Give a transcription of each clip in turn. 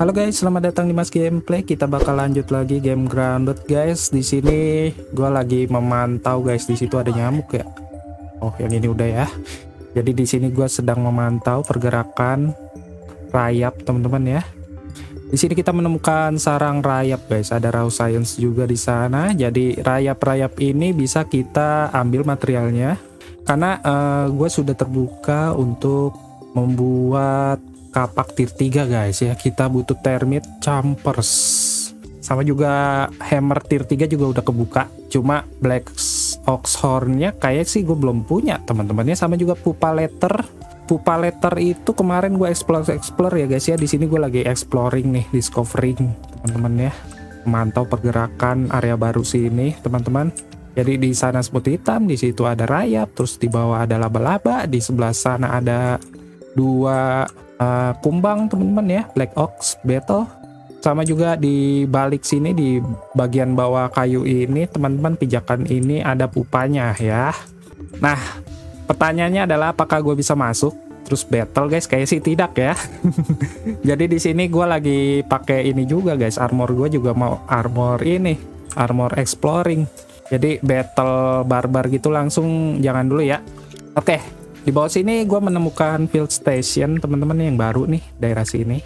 Halo guys, selamat datang di MasGameplay. Kita bakal lanjut lagi game Grounded guys. Di sini gua lagi memantau guys. Di situ ada nyamuk ya. Oh, yang ini udah ya. Jadi di sini gua sedang memantau pergerakan rayap teman-teman ya. Di sini kita menemukan sarang rayap guys. Ada raw science juga di sana. Jadi rayap-rayap ini bisa kita ambil materialnya. Karena gua sudah terbuka untuk membuat kapak tier 3 guys ya. Kita butuh termite chompers sama juga hammer tier 3 juga udah kebuka, cuma black ox hornnya kayak sih gue belum punya teman-temannya. Sama juga pupa letter itu kemarin gue explore ya guys ya. Di sini gue lagi exploring nih, discovering teman-teman ya, memantau pergerakan area baru sini teman-teman. Jadi di sana semut hitam, di situ ada rayap, terus di bawah ada laba-laba, di sebelah sana ada dua kumbang teman-teman ya, black ox battle. Sama juga di balik sini di bagian bawah kayu ini teman-teman, pijakan ini ada pupanya ya. Nah pertanyaannya adalah apakah gue bisa masuk terus battle guys? Kayak sih tidak ya. Jadi di sini gue lagi pakai ini juga guys, armor gue juga mau armor ini, armor exploring. Jadi battle barbar gitu langsung jangan dulu ya. Oke. Di bawah sini gue menemukan field station teman-teman yang baru nih, daerah sini.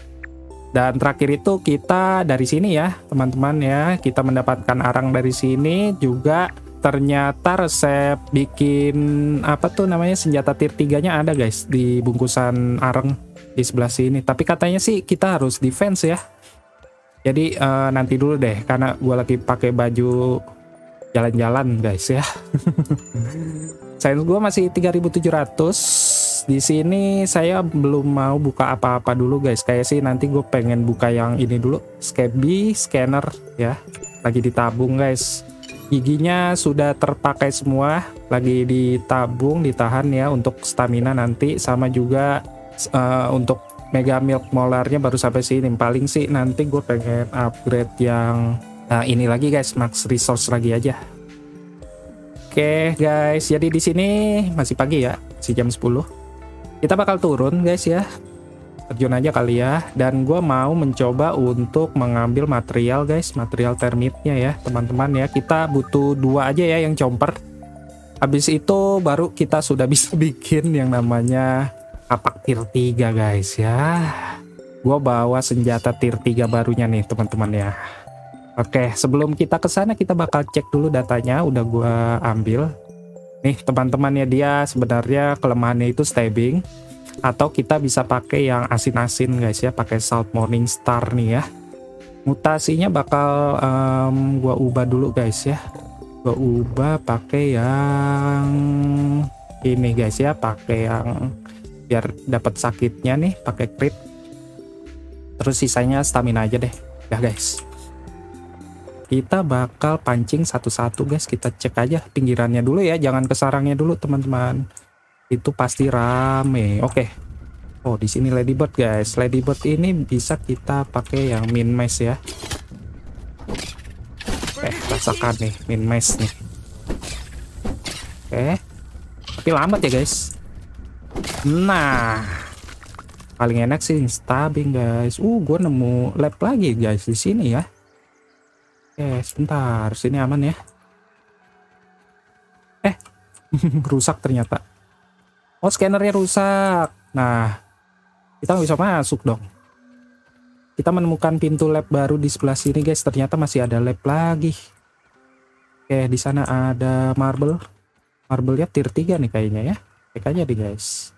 Dan terakhir itu kita dari sini ya teman-teman ya, kita mendapatkan arang dari sini juga. Ternyata resep bikin apa tuh namanya senjata tier 3-nya ada guys di bungkusan arang di sebelah sini. Tapi katanya sih kita harus defense ya. Jadi nanti dulu deh, karena gue lagi pakai baju jalan-jalan guys ya. Science gue masih 3700. Di sini saya belum mau buka apa-apa dulu guys. Kayak sih nanti gue pengen buka yang ini dulu, Scabby Scanner ya. Lagi ditabung guys. Giginya sudah terpakai semua, lagi ditabung, ditahan ya untuk stamina nanti. Sama juga untuk Mega Milk Molarnya baru sampai sini. Paling sih nanti gue pengen upgrade yang ini lagi guys, Max Resource lagi aja. Oke guys, jadi di sini masih pagi ya, masih jam 10. Kita bakal turun guys ya, terjun aja kali ya. Dan gue mau mencoba untuk mengambil material guys, material termitnya ya teman-teman ya. Kita butuh dua aja ya yang chomper. Habis itu baru kita sudah bisa bikin yang namanya kapak tier 3 guys ya. Gue bawa senjata tier 3 barunya nih teman-teman ya. Oke, sebelum kita ke sana kita bakal cek dulu datanya, udah gua ambil. Nih, teman-temannya dia sebenarnya kelemahannya itu stabbing, atau kita bisa pakai yang asin-asin guys ya, pakai Salt Morning Star nih ya. Mutasinya bakal gua ubah dulu guys ya. Gua ubah pakai yang ini guys ya, pakai yang biar dapat sakitnya nih, pakai crit. Terus sisanya stamina aja deh. Ya guys. Kita bakal pancing satu-satu guys. Kita cek aja pinggirannya dulu ya, jangan ke sarangnya dulu teman-teman, itu pasti rame. Oke. Oh, di sini ladybird guys. Ladybird ini bisa kita pakai yang min maze ya. Rasakan nih min maze nih. Oke, tapi lambat ya guys. Nah, paling enak sih stabbing guys. Gue nemu lab lagi guys di sini ya. Oke, sebentar, sini aman ya. Rusak ternyata. Oh, scannernya rusak. Nah, kita nggak bisa masuk dong. Kita menemukan pintu lab baru di sebelah sini guys. Ternyata masih ada lab lagi. Oke, di sana ada marble. Marble-nya tier 3 nih kayaknya ya. Cek aja deh guys.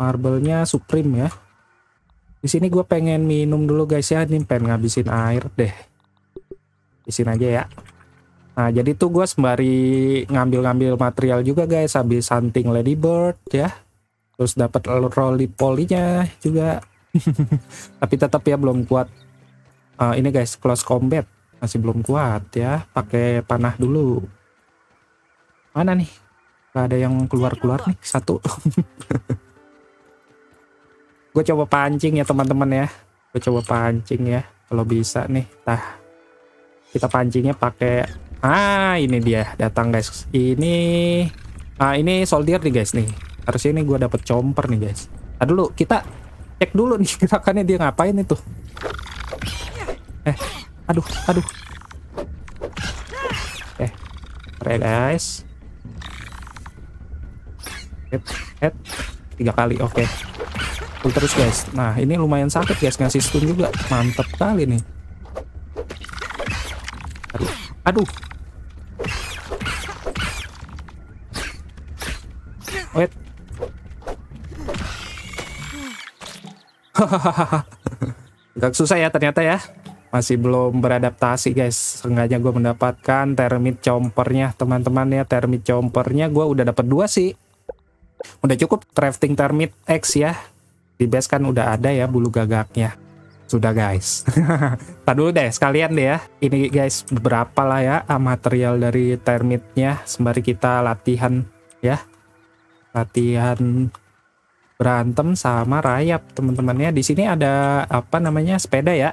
Marble-nya supreme ya. Di sini gue pengen minum dulu guys ya. Ini pengen ngabisin air deh. Di sini aja ya. Nah, jadi tuh gue sembari ngambil-ngambil material juga guys, habis hunting ladybird ya. Terus dapat rolly polinya juga. Tapi tetap ya belum kuat. Ini guys, close combat masih belum kuat ya. Pakai panah dulu. Mana nih? Gak ada yang keluar-keluar nih satu. Gue coba pancing ya teman-teman ya. Gue coba pancing ya kalau bisa nih. Tah. Kita pancingnya pakai ini dia datang guys. Ini soldier nih guys nih. Harusnya ini gue dapet chomper nih guys. Dulu kita cek dulu nih gerakannya dia ngapain itu. Aduh. Oke, guys. Hit. 3 kali, oke. Full terus, guys. Nah, ini lumayan sakit, guys. Ngasih stun juga. Mantep kali nih. Aduh. Wait. Gak susah ya ternyata ya. Masih belum beradaptasi, guys. Sengaja gue mendapatkan termite chompernya, teman-teman ya. Termite chompernya gue udah dapet 2 sih. Udah cukup crafting termite X ya. Di base kan udah ada ya bulu gagaknya. Sudah, guys. Tadi dulu deh sekalian deh ya. Ini guys beberapa lah ya material dari termite-nya sembari kita latihan ya. Latihan berantem sama rayap, teman-temannya. Di sini ada apa namanya? Sepeda ya.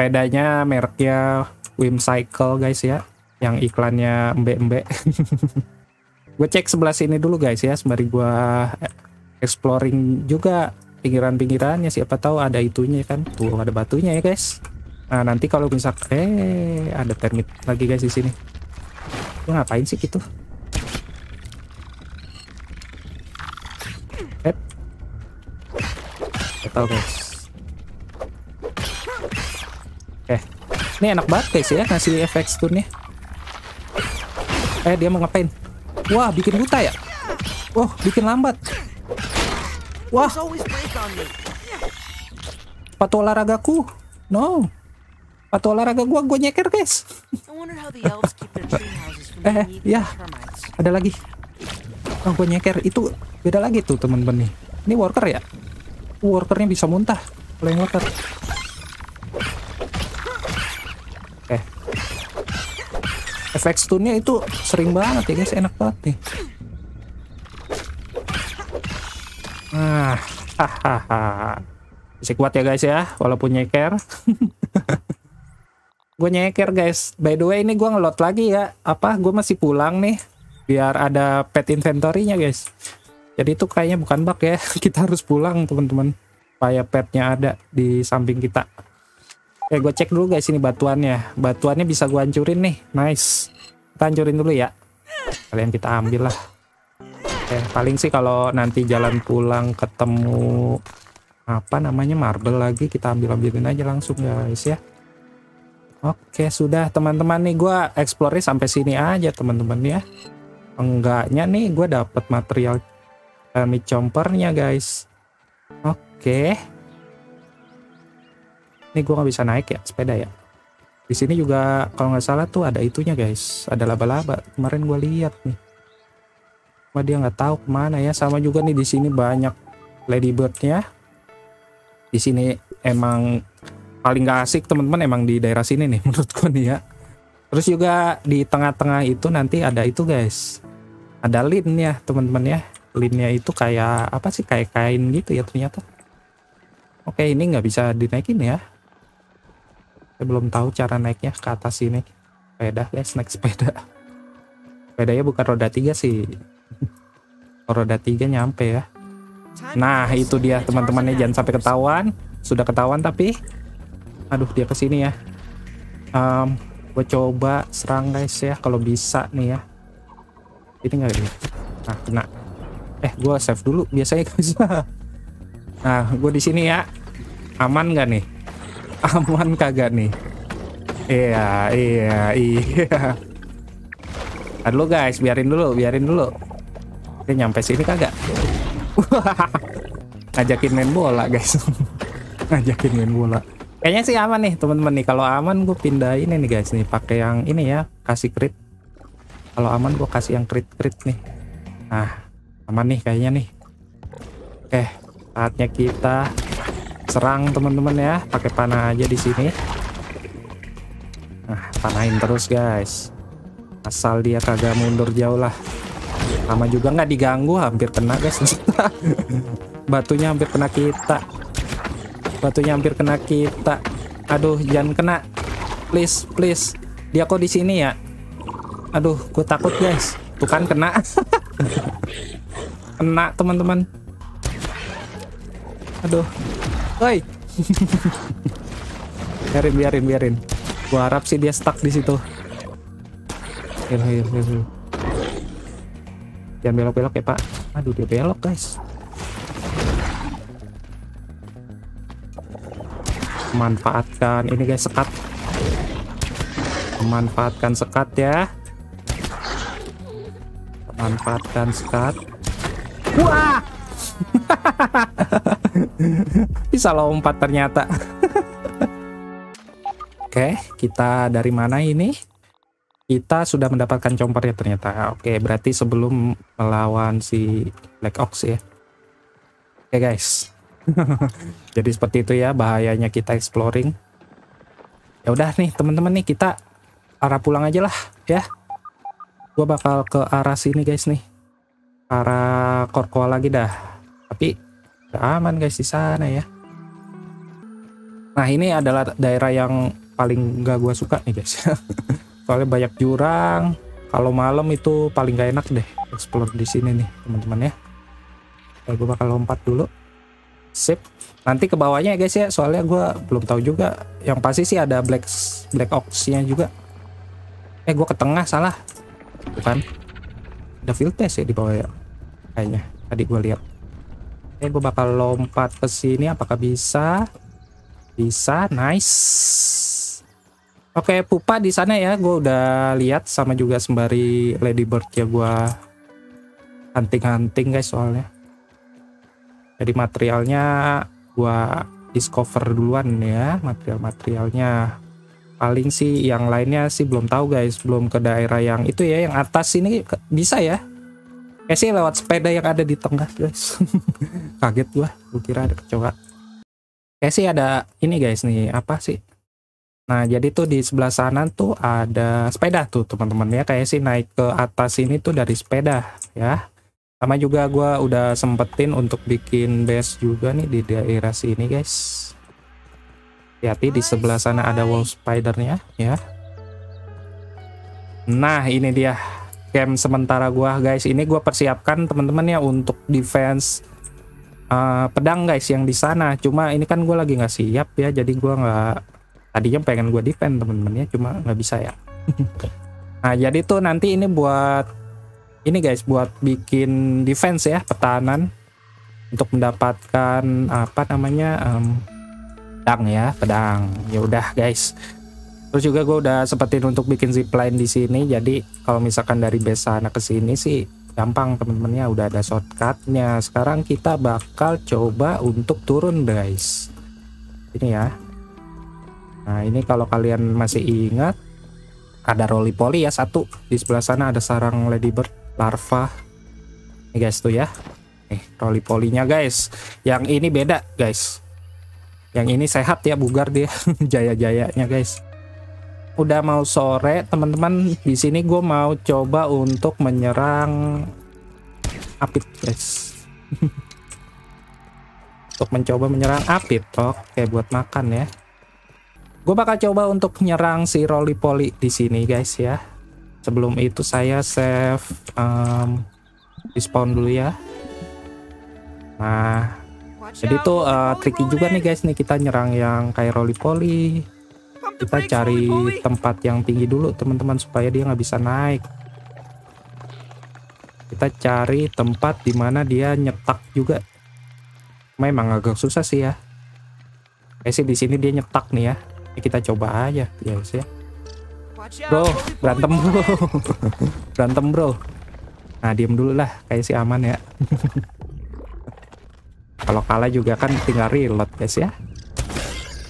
Sepedanya mereknya Wim Cycle, guys ya, yang iklannya embe-embe. Gue cek sebelah sini dulu, guys ya, sembari gue exploring juga pinggiran-pinggirannya, siapa tahu ada itunya kan. Tuh ada batunya ya, guys. Nah, nanti kalau misalkan ada termite lagi, guys, di sini. Lu ngapain sih gitu? Betul, guys. Ini enak banget, guys ya, ngasih efek stunnya. Dia mau ngapain? Wah, bikin buta ya? Wah, bikin lambat. Wah. Sepatu olahragaku. No. Sepatu olahraga gue nyeker, guys. Ya. Ada lagi. Oh, gue nyeker. Itu beda lagi tuh, temen-temen nih. Ini worker ya? Workernya bisa muntah. Playing worker. Efek stunnya itu sering banget ya, guys, enak banget nih. Nah, hahaha. Masih kuat ya, guys ya, walaupun nyeker. Gue nyeker, guys. By the way, ini gue ngelot lagi ya. Apa? Gue masih pulang nih, biar ada pet inventory-nya, guys. Jadi itu kayaknya bukan bug ya. Kita harus pulang, teman-teman, supaya petnya ada di samping kita. Gue cek dulu, guys, ini batuannya. Batuannya bisa gue hancurin nih. Nice. Kita hancurin dulu ya. Kalian kita ambil lah. Paling sih kalau nanti jalan pulang ketemu apa namanya marble lagi, kita ambilin aja langsung, guys ya. Oke, sudah, teman-teman nih. Gue explore sampai sini aja, teman-teman ya. Enggaknya nih gue dapet material termite chompernya, guys. Oke. Ini gue nggak bisa naik ya sepeda ya. Di sini juga kalau nggak salah tuh ada itunya, guys. Ada laba-laba. Kemarin gue lihat nih. Wah, dia nggak tahu kemana ya. Sama juga nih di sini banyak ladybirdnya. Di sini emang paling gak asik, teman-teman, emang di daerah sini nih menurut gue nih ya. Terus juga di tengah-tengah itu nanti ada itu, guys. Ada lin ya, teman-teman ya. Linnya itu kayak apa sih? Kayak kain gitu ya ternyata. Oke, ini nggak bisa dinaikin ya. Saya belum tahu cara naiknya ke atas ini. Sepeda, guys, naik sepeda. Sepedanya bukan roda 3 sih. Roda 3 nyampe ya. Nah, itu dia, teman-temannya, jangan sampai ketahuan. Sudah ketahuan tapi aduh, dia kesini ya. Gue coba serang, guys ya, kalau bisa nih ya. Ini nggak ada. Nah, kena. Gue save dulu biasanya, guys. Nah, gue di sini ya. Aman nggak nih? Aman kagak nih? Iya. Aduh, guys, biarin dulu. Dia nyampe sini kagak? Ngajakin main bola, guys. Ngajakin main bola. Kayaknya sih aman nih, teman-teman nih. Kalau aman gue pindahin ini, guys nih. Pakai yang ini ya, kasih crit. Kalau aman gue kasih yang crit nih. Nah, aman nih kayaknya nih. Saatnya kita serang, teman-teman ya. Pakai panah aja di sini. Nah, panahin terus, guys. Asal dia kagak mundur jauh lah. Sama juga nggak diganggu, hampir kena, guys. Batunya hampir kena kita. Aduh, jangan kena. Please. Dia kok di sini ya? Aduh, gue takut, guys. Tuh kan kena. Kena, teman-teman. Aduh. Woi. Biarin. Gua harap sih dia stuck di situ. Heal. Jangan belok-belok ya, Pak. Aduh, dia belok, guys. Manfaatkan ini, guys, sekat. Manfaatkan sekat ya. Manfaatkan sekat. Wah. Bisa lompat ternyata. Oke, kita dari mana ini? Kita sudah mendapatkan chompernya ternyata. Oke, berarti sebelum melawan si Black Ox ya. Oke, guys. Jadi seperti itu ya bahayanya kita exploring. Ya udah nih, teman-teman nih, kita arah pulang aja lah ya. Gua bakal ke arah sini, guys, nih. Arah Korkoa lagi dah. Tapi udah aman, guys, di sana ya. Nah, ini adalah daerah yang paling gak gua suka nih, guys. Soalnya banyak jurang. Kalau malam itu paling gak enak deh explore di sini nih, teman-teman ya. Gue bakal lompat dulu. Sip. Nanti ke bawahnya ya, guys ya. Soalnya gue belum tahu juga. Yang pasti sih ada black ox-nya juga. Gue ke tengah salah. Bukan. Ada field test ya di bawah ya. Kayaknya tadi gue lihat. Gue bakal lompat ke sini. Apakah bisa? Bisa. Nice. Oke, pupa di sana ya. Gue udah lihat, sama juga sembari ladybird ya gue hunting-hunting, guys, soalnya. Jadi materialnya gue discover duluan ya, materialnya. Paling sih yang lainnya sih belum tahu, guys, belum ke daerah yang itu ya, yang atas ini bisa ya. Kayak sih lewat sepeda yang ada di tengah, guys. Kaget gue kira ada kecoa. Kayak sih ada ini, guys, nih apa sih? Nah, jadi tuh di sebelah sana tuh ada sepeda tuh, teman-teman ya. Kayak sih naik ke atas ini tuh dari sepeda ya. Sama juga gua udah sempetin untuk bikin base juga nih di daerah sini, guys. Hati-hati di sebelah sana ada wall spidernya ya. Nah, ini dia game sementara gua, guys. Ini gua persiapkan, teman-teman ya, untuk defense pedang, guys, yang di sana. Cuma ini kan gua lagi nggak siap ya, jadi gua nggak. Tadinya pengen gue defend, temen-temen ya, cuma nggak bisa ya. Nah, jadi tuh nanti ini buat ini, guys, buat bikin defense ya, pertahanan untuk mendapatkan apa namanya pedang ya, pedang. Ya udah, guys. Terus juga gue udah sempetin untuk bikin zipline di sini. Jadi kalau misalkan dari base sana ke sini sih gampang, temen-temennya, udah ada shortcutnya. Sekarang kita bakal coba untuk turun, guys. Ini ya. Nah, ini kalau kalian masih ingat ada roly-poly ya satu. Di sebelah sana ada sarang ladybird larva. Ini, guys, tuh ya. Nih roly-polynya, guys. Yang ini beda, guys. Yang ini sehat ya, bugar dia. Jaya-jayanya, guys. Udah mau sore, teman-teman. Di sini gue mau coba untuk menyerang apit, guys. Untuk mencoba menyerang apit. Oke, buat makan ya. Gue bakal coba untuk nyerang si roly-poly di sini, guys ya. Sebelum itu saya save respawn dulu ya. Nah, jadi tuh tricky juga nih, guys, nih kita nyerang yang kayak roly-poly. Kita cari tempat yang tinggi dulu, teman-teman, supaya dia nggak bisa naik. Kita cari tempat dimana dia nyetak juga. Memang agak susah sih ya. Kayak sih di sini dia nyetak nih ya. Kita coba aja, guys ya. Bro, berantem, bro. Berantem, bro. Nah, diem dulu lah, kayak sih aman ya. Kalau kalah juga kan tinggal reload, guys ya.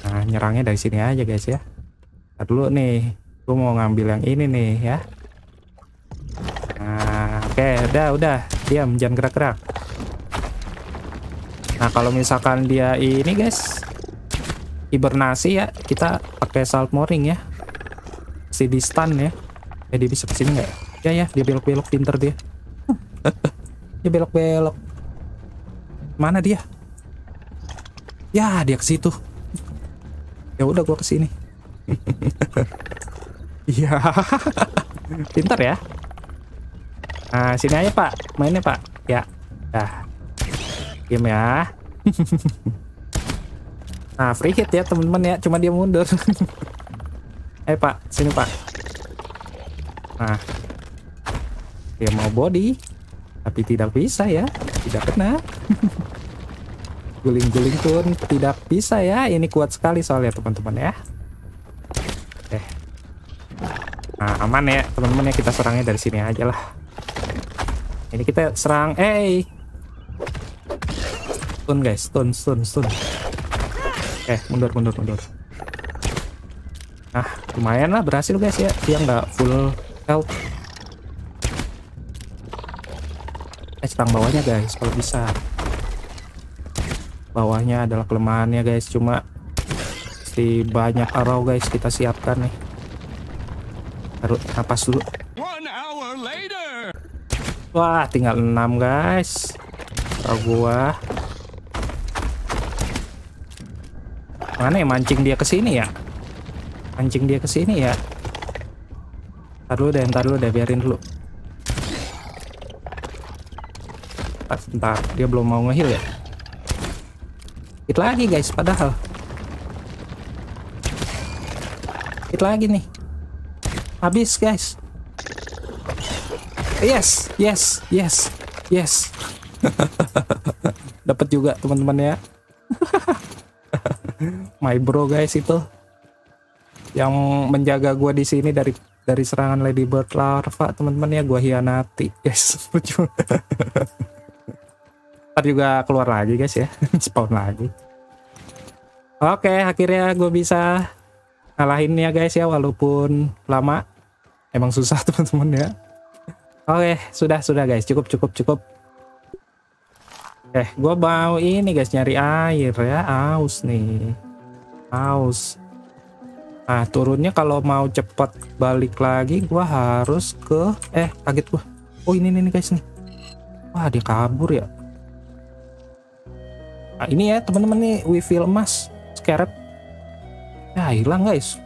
Nah, nyerangnya dari sini aja, guys ya. Nah, dulu nih, gue mau ngambil yang ini nih ya. Nah, oke, udah, diam, jangan gerak-gerak. Nah, kalau misalkan dia ini, guys, hibernasi ya, kita pakai saltmoring ya, si di stun ya. Dia bisa kesini nggak ya? Ya, dia belok-belok, pinter dia. Dia belok-belok. Mana dia? Ya, dia ke situ. Ya udah, gua kesini. Iya. Pinter ya. Nah, sini aja, Pak, mainnya, Pak ya. Nah, game ya. Nah, free hit ya teman-teman ya, cuma dia mundur. Pak, sini Pak. Nah, dia mau body, tapi tidak bisa ya, tidak kena. Guling-guling pun tidak bisa ya, ini kuat sekali soalnya teman-teman ya. Oke. Nah, aman ya teman-teman ya, kita serangnya dari sini aja lah. Ini kita serang, stun guys, stun. Mundur. Nah, lumayan lah, berhasil guys ya, dia nggak full health. Serang bawahnya guys, kalau bisa. Bawahnya adalah kelemahannya guys, cuma si banyak arrow guys kita siapkan nih. Harus napas dulu. Wah, tinggal 6 guys. Tahu gua. Mana ya mancing dia ke sini ya? Mancing dia ke sini ya. Entar dulu deh, biarin dulu. Entar, dia belum mau nge-heal ya. Hit lagi guys, padahal. Hit lagi nih. Habis guys. Yes. Dapat juga teman-teman ya. My bro guys itu. Yang menjaga gua di sini dari serangan ladybird larva, teman-teman ya, gua hianati. Yes, lucu. Ntar juga keluar lagi guys ya. Spawn lagi. Oke, akhirnya gua bisa ngalahinnya guys ya, walaupun lama. Emang susah teman-teman ya. Oke, sudah guys, cukup. Gue mau ini guys, nyari air ya, aus nih, aus. Nah, turunnya kalau mau cepet balik lagi, gue harus ke, kaget gue. Oh ini nih guys nih, wah dia kabur ya. Nah, ini ya teman-teman nih, we feel mas, scarab. Ya hilang guys,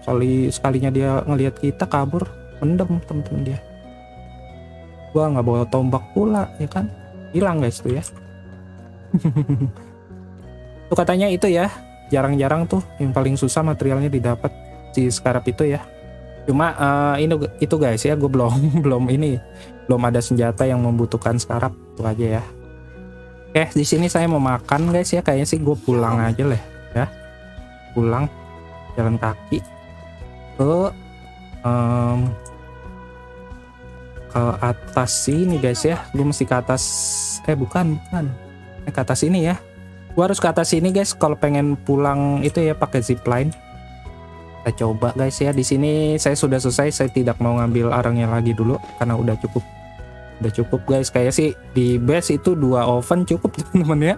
sekalinya dia ngelihat kita kabur, mendem teman-teman dia. Gua nggak bawa tombak pula ya kan, hilang guys tuh ya. Tuh katanya itu ya jarang-jarang tuh yang paling susah materialnya didapat si scarab itu ya. Cuma itu guys ya, gue belum ada senjata yang membutuhkan scarab, itu aja ya. Oke, di sini saya mau makan guys ya, kayaknya sih gue pulang aja lah ya, pulang jalan kaki ke ke atas sini guys ya. Gue mesti ke atas, bukan, ke atas sini ya. Gue harus ke atas sini guys kalau pengen pulang itu ya, pakai zipline. Kita coba guys ya. Di sini saya sudah selesai, saya tidak mau ngambil arangnya lagi dulu karena udah cukup guys. Kayak sih di base itu 2 oven cukup temen-temen ya,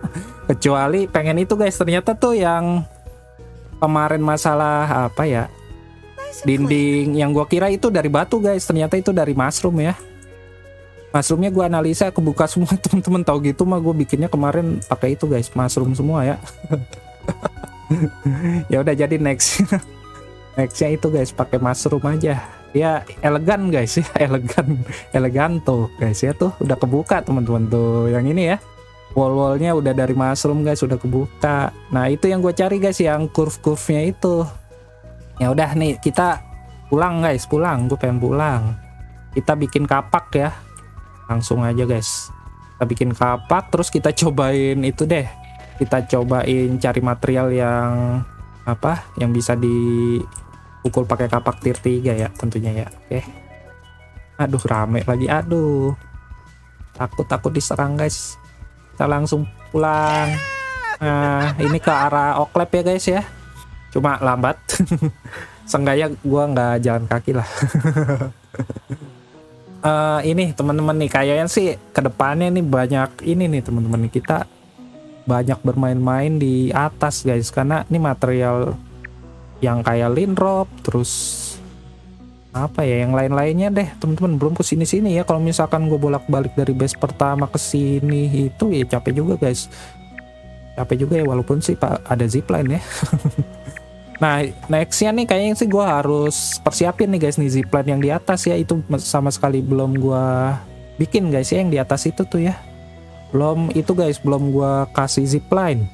kecuali pengen itu guys, ternyata tuh yang kemarin masalah apa ya, dinding yang gua kira itu dari batu guys, ternyata itu dari mushroom ya. Mushroomnya gua analisa kebuka semua temen-temen, tau gitu mah gue bikinnya kemarin pakai itu guys, mushroom semua ya. Ya udah, jadi nextnya itu guys pakai mushroom aja ya, elegan guys ya, eleganto guys ya. Tuh udah kebuka teman-teman tuh yang ini ya, wall-wallnya udah dari mushroom guys, udah kebuka. Nah itu yang gue cari guys, yang curve-curve-nya itu. Ya udah nih, kita pulang guys, gue pengen pulang. Kita bikin kapak ya, langsung aja guys, kita bikin kapak, terus kita cobain itu deh, kita cobain cari material yang apa, yang bisa dipukul pakai kapak tier 3 ya tentunya ya. Oke, aduh rame lagi, aduh takut diserang guys. Kita langsung pulang. Nah ini ke arah Oklep ya guys ya, cuma lambat. Seenggaknya gua nggak jalan kaki lah. Ini teman-teman nih, kayaknya sih kedepannya nih banyak ini nih teman-teman, kita banyak bermain-main di atas guys, karena ini material yang kayak lindrop terus apa ya, yang lain-lainnya deh teman-teman, belum kesini-sini ya. Kalau misalkan gue bolak-balik dari base pertama ke sini itu ya capek juga guys, ya, walaupun sih pak ada zipline ya. Nah nextnya nih kayaknya sih gue harus persiapin nih guys, nih zipline yang di atas ya, itu sama sekali belum gue bikin guys ya, yang di atas itu tuh ya, belum gue kasih zipline.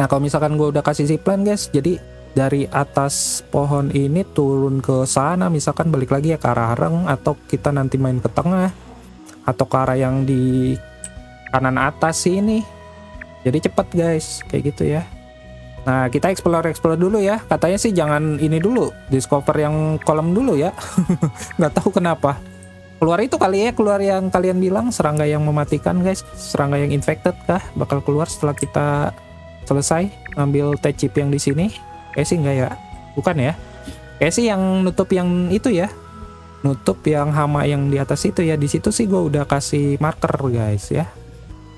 Nah kalau misalkan gue udah kasih zipline guys, jadi dari atas pohon ini turun ke sana, misalkan balik lagi ya ke arah areng, atau kita nanti main ke tengah atau ke arah yang di kanan atas sih ini. Jadi cepet guys, kayak gitu ya. Nah kita explore dulu ya, katanya sih jangan ini dulu, discover yang kolam dulu ya. Nggak tahu kenapa keluar itu kali ya, keluar yang kalian bilang serangga yang mematikan guys, serangga yang infected kah bakal keluar setelah kita selesai ngambil tech chip yang di sini. Kayak sih enggak ya, bukan ya, kayak sih yang nutup yang itu ya, nutup yang hama yang di atas itu ya. Di situ sih gue udah kasih marker guys ya.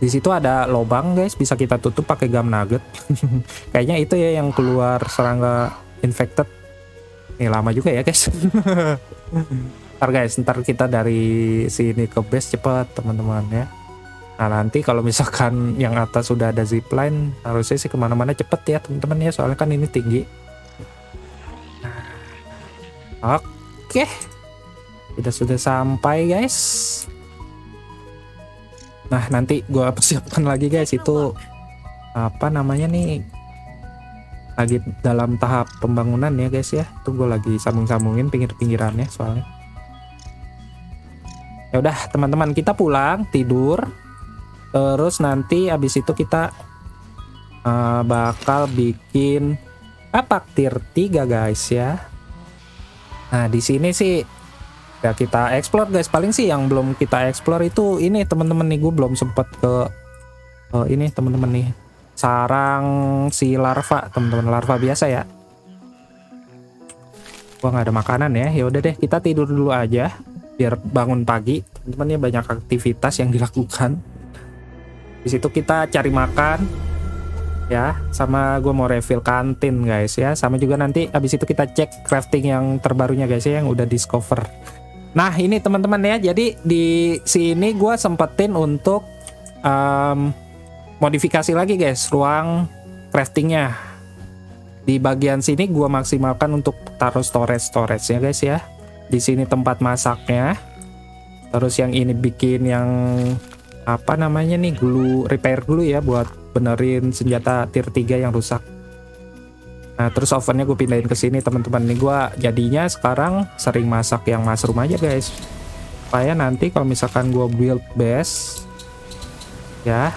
Di situ ada lobang guys, bisa kita tutup pakai gum nugget. Kayaknya itu ya yang keluar serangga infected. Ini lama juga ya guys. Ntar guys, ntar kita dari sini ke base cepet teman-teman ya. Nah nanti kalau misalkan yang atas sudah ada zipline, harusnya sih kemana-mana cepet ya teman-teman ya, soalnya kan ini tinggi. Oke, kita sudah sampai guys. Nah nanti gue persiapkan lagi guys, itu apa namanya nih, lagi dalam tahap pembangunan ya guys ya. Itu gue lagi sambung-sambungin pinggir-pinggirannya soalnya. Ya udah teman-teman, kita pulang tidur, terus nanti abis itu kita bakal bikin kapak tier 3 guys ya. Nah di sini sih ya kita explore guys, paling sih yang belum kita explore itu ini temen-temen nih, gue belum sempet ke ini temen-temen nih, sarang si larva temen-temen, larva biasa ya. Gua nggak ada makanan ya, ya udah deh kita tidur dulu aja biar bangun pagi temen-temen ya, banyak aktivitas yang dilakukan. Di situ kita cari makan ya, sama gue mau refill kantin guys ya, sama juga nanti abis itu kita cek crafting yang terbarunya guys ya, yang udah discover. Nah ini teman-teman ya, jadi di sini gue sempetin untuk modifikasi lagi guys ruang craftingnya. Di bagian sini gue maksimalkan untuk taruh storage ya guys ya. Di sini tempat masaknya, terus yang ini bikin yang apa namanya nih, glue repair glue ya, buat benerin senjata tier 3 yang rusak. Nah terus ovennya gue pindahin ke sini teman-teman. Nih gue jadinya sekarang sering masak yang mushroom aja guys, supaya nanti kalau misalkan gue build base ya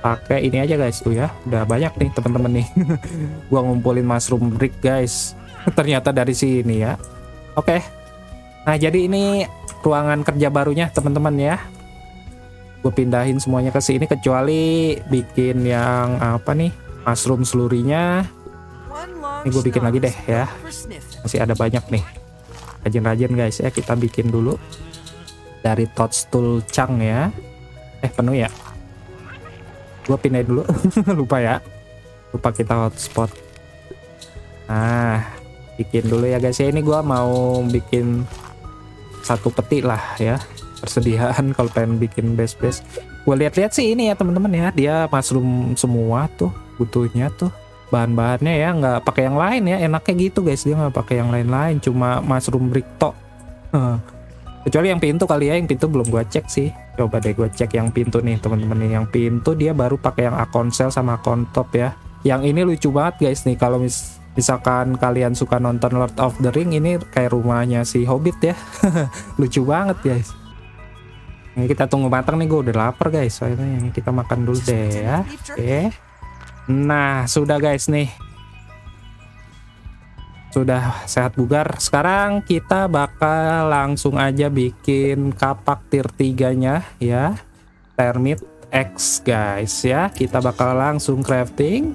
pakai ini aja guys tuh ya. Udah banyak nih teman-teman nih. Gue ngumpulin mushroom brick guys. Ternyata dari sini ya. Oke. Nah jadi ini ruangan kerja barunya teman-teman ya. Gue pindahin semuanya ke sini kecuali bikin yang apa nih, mushroom selurinya. Ini gue bikin lagi deh ya, masih ada banyak nih, rajin-rajin guys ya. Kita bikin dulu dari toadstool cang ya, penuh ya, gue pindahin dulu. Lupa ya, lupa kita hotspot. Nah bikin dulu ya guys ya, ini gue mau bikin satu peti lah ya, persediaan kalau pengen bikin base-base. Gue lihat-lihat sih ini ya teman-teman ya, dia mushroom semua tuh butuhnya tuh bahan-bahannya ya, nggak pakai yang lain ya, enaknya gitu guys, dia nggak pakai yang lain-lain, cuma mushroom brick tok. Kecuali yang pintu kali ya, yang pintu belum gua cek sih, coba deh gua cek yang pintu nih teman-teman nih. Yang pintu dia baru pakai yang account sel sama account top ya. Yang ini lucu banget guys nih, kalau misalkan kalian suka nonton Lord of the Ring, ini kayak rumahnya si Hobbit ya. Lucu banget guys. Ini kita tunggu matang nih, gua udah lapar guys, soalnya yang kita makan dulu deh ya. Oke. Nah sudah guys nih, sudah sehat bugar. Sekarang kita bakal langsung aja bikin kapak tier 3 nya ya, termite X guys ya. Kita bakal langsung crafting.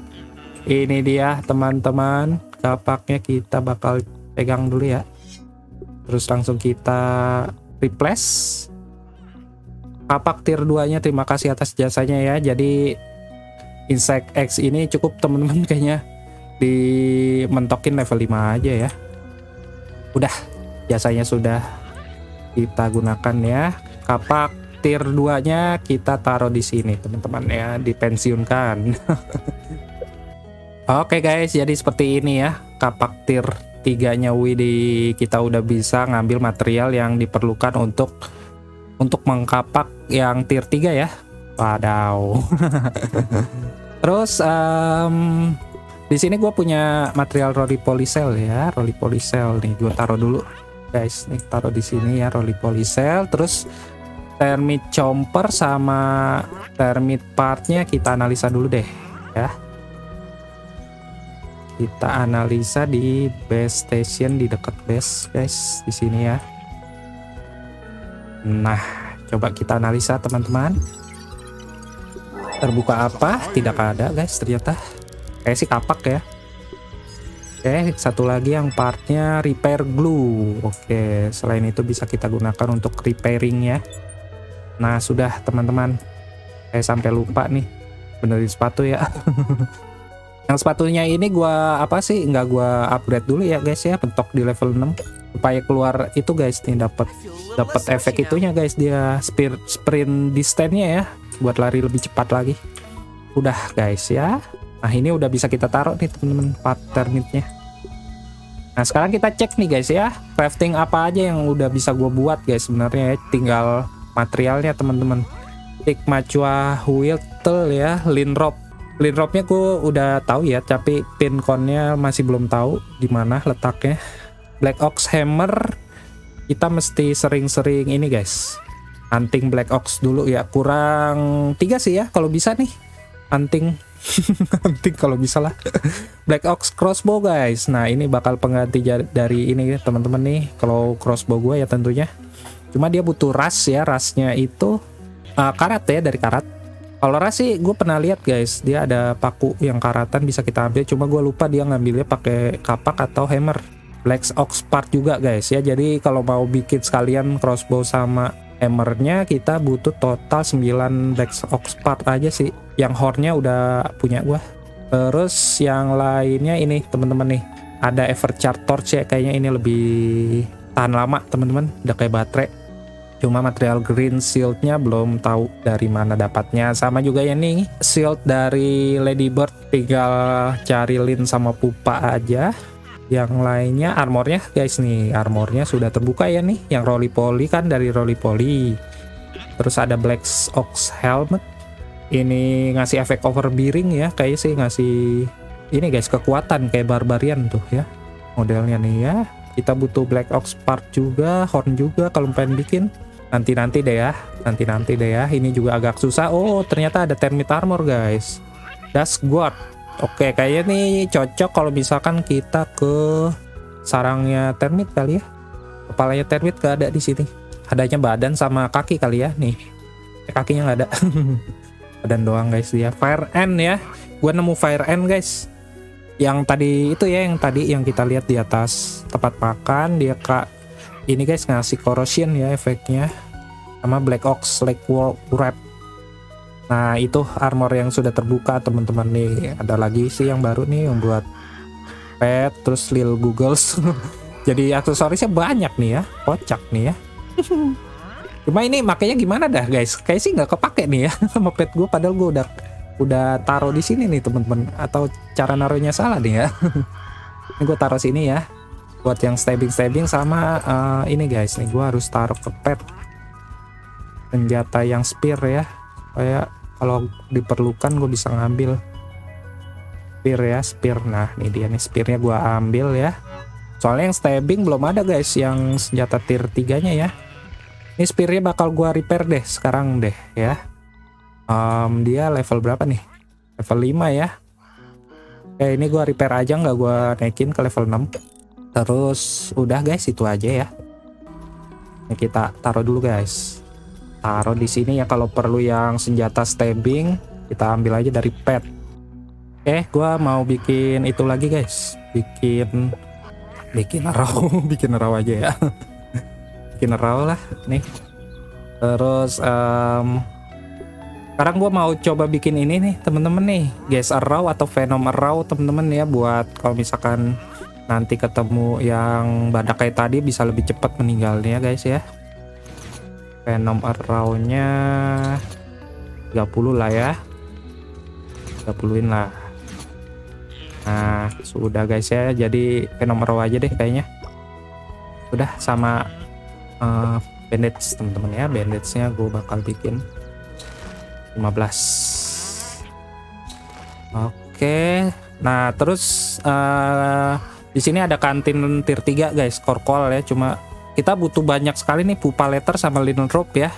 Ini dia teman-teman kapaknya, kita bakal pegang dulu ya, terus langsung kita replace kapak tier 2 nya. Terima kasih atas jasanya ya. Jadi insect X ini cukup temen-temen kayaknya, dimentokin level 5 aja ya. Udah, jasanya sudah kita gunakan ya. Kapak tier 2 nya kita taruh di sini teman-teman ya, dipensiunkan. Oke guys, jadi seperti ini ya kapak tier 3 nya Widih, kita udah bisa ngambil material yang diperlukan untuk mengkapak yang tier 3 ya. Wadaw. Terus di sini gue punya material roli polisel ya, roli polisel nih gue taruh dulu guys, nih taruh di sini ya roli polisel. Terus termite chomper sama termite partnya kita analisa dulu deh ya. Kita analisa di base station di dekat base guys di sini ya. Nah coba kita analisa teman-teman. Terbuka apa? Tidak ada guys ternyata. Kayak sih kapak ya. Oke, satu lagi yang partnya repair glue. Oke, selain itu bisa kita gunakan untuk repairing ya. Nah sudah teman-teman, saya sampai lupa nih benerin sepatu ya. Yang sepatunya ini gua apa sih nggak gua upgrade dulu ya guys ya, bentok di level 6 supaya keluar itu guys nih, dapat efek itunya guys, dia sprint distance-nya ya buat lari lebih cepat lagi. Udah guys ya. Nah ini udah bisa kita taruh nih temen-temen part termite-nya. Nah sekarang kita cek nih guys ya, crafting apa aja yang udah bisa gue buat guys sebenarnya ya. Tinggal materialnya temen-temen. Tik macua huiltel ya, linrop. Linropnya gue udah tahu ya, tapi pinconnya masih belum tahu di mana letaknya. Black ox hammer kita mesti sering-sering ini guys, hunting black ox dulu ya. Kurang 3 sih ya kalau bisa nih, hunting. Nanti kalau bisa lah. Black ox crossbow guys. Nah ini bakal pengganti dari ini teman-teman nih, kalau crossbow gue ya tentunya. Cuma dia butuh ras ya, rasnya itu karat ya, dari karat. Kalau ras sih gue pernah lihat guys, dia ada paku yang karatan bisa kita ambil. Cuma gue lupa dia ngambilnya pakai kapak atau hammer. Black ox part juga guys ya. Jadi kalau mau bikin sekalian crossbow sama hammernya, kita butuh total 9 black ox part aja sih. Yang hornnya udah punya gua. Terus yang lainnya ini teman-teman nih, ada evercharge torch ya, kayaknya ini lebih tahan lama teman-teman, udah kayak baterai. Cuma material green shieldnya belum tahu dari mana dapatnya. Sama juga ya nih shield dari ladybird, tinggal cari lin sama pupa aja. Yang lainnya armornya guys nih, armornya sudah terbuka ya nih, yang roly poly kan dari roly poly. Terus ada black ox helmet, ini ngasih efek overbearing ya, kayak sih ngasih ini guys kekuatan kayak barbarian tuh ya modelnya nih ya. Kita butuh black ox part juga, horn juga kalau pengen bikin, nanti-nanti deh ya, nanti-nanti deh ya. Ini juga agak susah. Oh ternyata ada termite armor guys, dashguard. Oke, kayaknya nih cocok kalau misalkan kita ke sarangnya termite kali ya. Kepalanya termite gak ada di sini. Adanya badan sama kaki kali ya nih. Kakinya nggak ada. Badan doang guys dia. Fire ant ya. Gua nemu fire ant guys. Yang tadi itu ya, yang tadi yang kita lihat di atas tempat makan, dia kak ini guys ngasih corrosion ya efeknya. Sama black ox leg wrap. Nah itu armor yang sudah terbuka teman-teman nih. Ada lagi sih yang baru nih, yang buat pet, terus lil googles. Jadi aksesorisnya banyak nih ya, kocak nih ya. Cuma ini makanya gimana dah guys, kayak sih nggak kepake nih ya sama pet gue, padahal gue udah taruh di sini nih teman-teman, atau cara naruhnya salah nih ya. Ini gue taruh sini ya buat yang stabbing sama ini guys nih, gue harus taruh ke pet senjata yang spear ya, kayak kalau diperlukan gue bisa ngambil spear ya, spear. Nah ini dia nih spearnya gue ambil ya, soalnya yang stabbing belum ada guys, yang senjata tier 3 nya ya. Ini spearnya bakal gue repair deh sekarang deh ya. Dia level berapa nih, level 5 ya. Oke ini gue repair aja, nggak gue naikin ke level 6. Terus udah guys itu aja ya. Ini kita taruh dulu guys, taruh di sini ya. Kalau perlu yang senjata stabbing kita ambil aja dari pet. Gua mau bikin itu lagi guys, bikin raw. Bikin raw aja ya. Bikin raw lah nih. Terus sekarang gua mau coba bikin ini nih temen-temen nih, guys, raw atau venom raw temen-temen ya, buat kalau misalkan nanti ketemu yang badak kayak tadi bisa lebih cepat meninggalnya guys ya. Venom around-nya 30 lah ya, 30-in lah. Nah sudah guys ya, jadi venom around aja deh kayaknya. Udah sama bandage teman-teman ya. Bandage-nya gue bakal bikin 15. Oke, nah terus di sini ada kantin tier 3 guys, korkol ya. Cuma kita butuh banyak sekali nih pupa letter sama linenrop ya.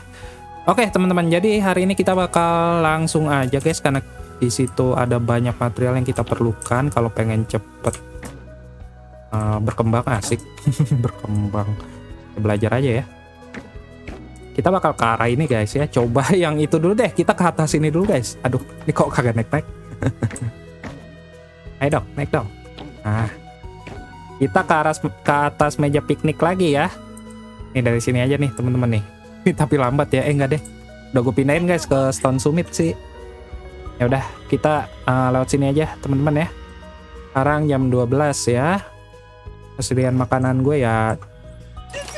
Oke teman-teman, jadi hari ini kita bakal langsung aja guys, karena di situ ada banyak material yang kita perlukan kalau pengen cepet berkembang, asik berkembang, belajar aja ya. Kita bakal ke arah ini guys ya. Coba yang itu dulu deh, kita ke atas ini dulu guys. Aduh, ini kok kagak naik-naik. Ayo dong, naik dong. Nah, kita ke atas meja piknik lagi ya. Ini dari sini aja nih teman-teman nih. Ini tapi lambat ya, enggak deh. Udah gue pindahin guys ke Stone Summit sih. Ya udah, kita lewat sini aja teman-teman ya. Sekarang jam 12 ya. Kesediaan makanan gue ya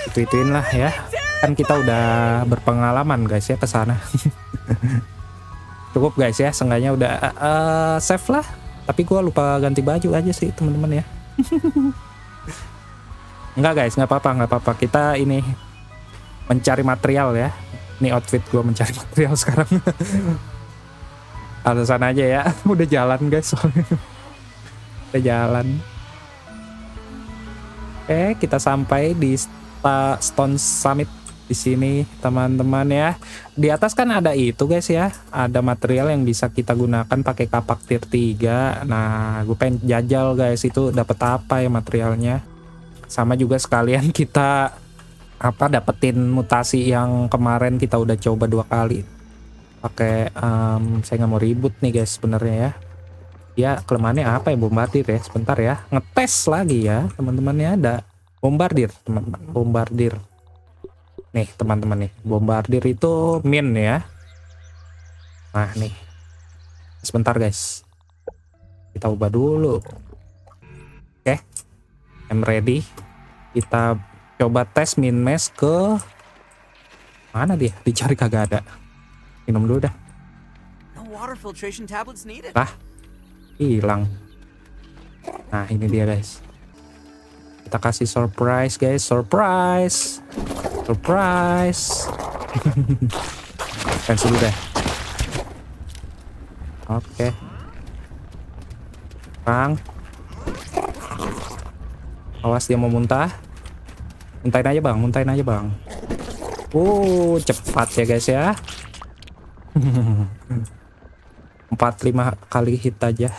itu-ituin lah ya. Kan kita udah berpengalaman guys ya ke sana. Cukup guys ya, seenggaknya udah save lah. Tapi gua lupa ganti baju aja sih teman-teman ya. Enggak guys, nggak apa-apa, nggak apa-apa. Kita ini mencari material ya. Ini outfit gua mencari material sekarang. Alasan aja ya, udah jalan guys soalnya. Udah jalan. Oke, kita sampai di Stone Summit. Di sini teman-teman ya, di atas kan ada itu guys ya, ada material yang bisa kita gunakan pakai kapak tier 3. Nah gue pengen jajal guys itu dapat apa ya materialnya, sama juga sekalian kita apa dapetin mutasi yang kemarin kita udah coba 2 kali pakai. Saya nggak mau ribut nih guys sebenarnya ya. Ya kelemahannya apa ya, bombardir ya, sebentar ya, ngetes lagi ya teman-teman ya. Ada bombardir teman-teman, bombardir nih teman-teman nih, bombardir itu min ya. Nah nih, sebentar guys, kita ubah dulu. Oke, I'm ready. Kita coba tes min mesh ke mana dia? Dicari kagak ada. Minum dulu dah. Nah, hilang. Nah ini dia guys. Kita kasih surprise guys, surprise. Surprise. Cancel dulu deh. Oke. Bang. Awas dia mau muntah. Muntahin aja bang, muntahin aja bang. Cepat ya guys ya. 4-5 kali hit aja.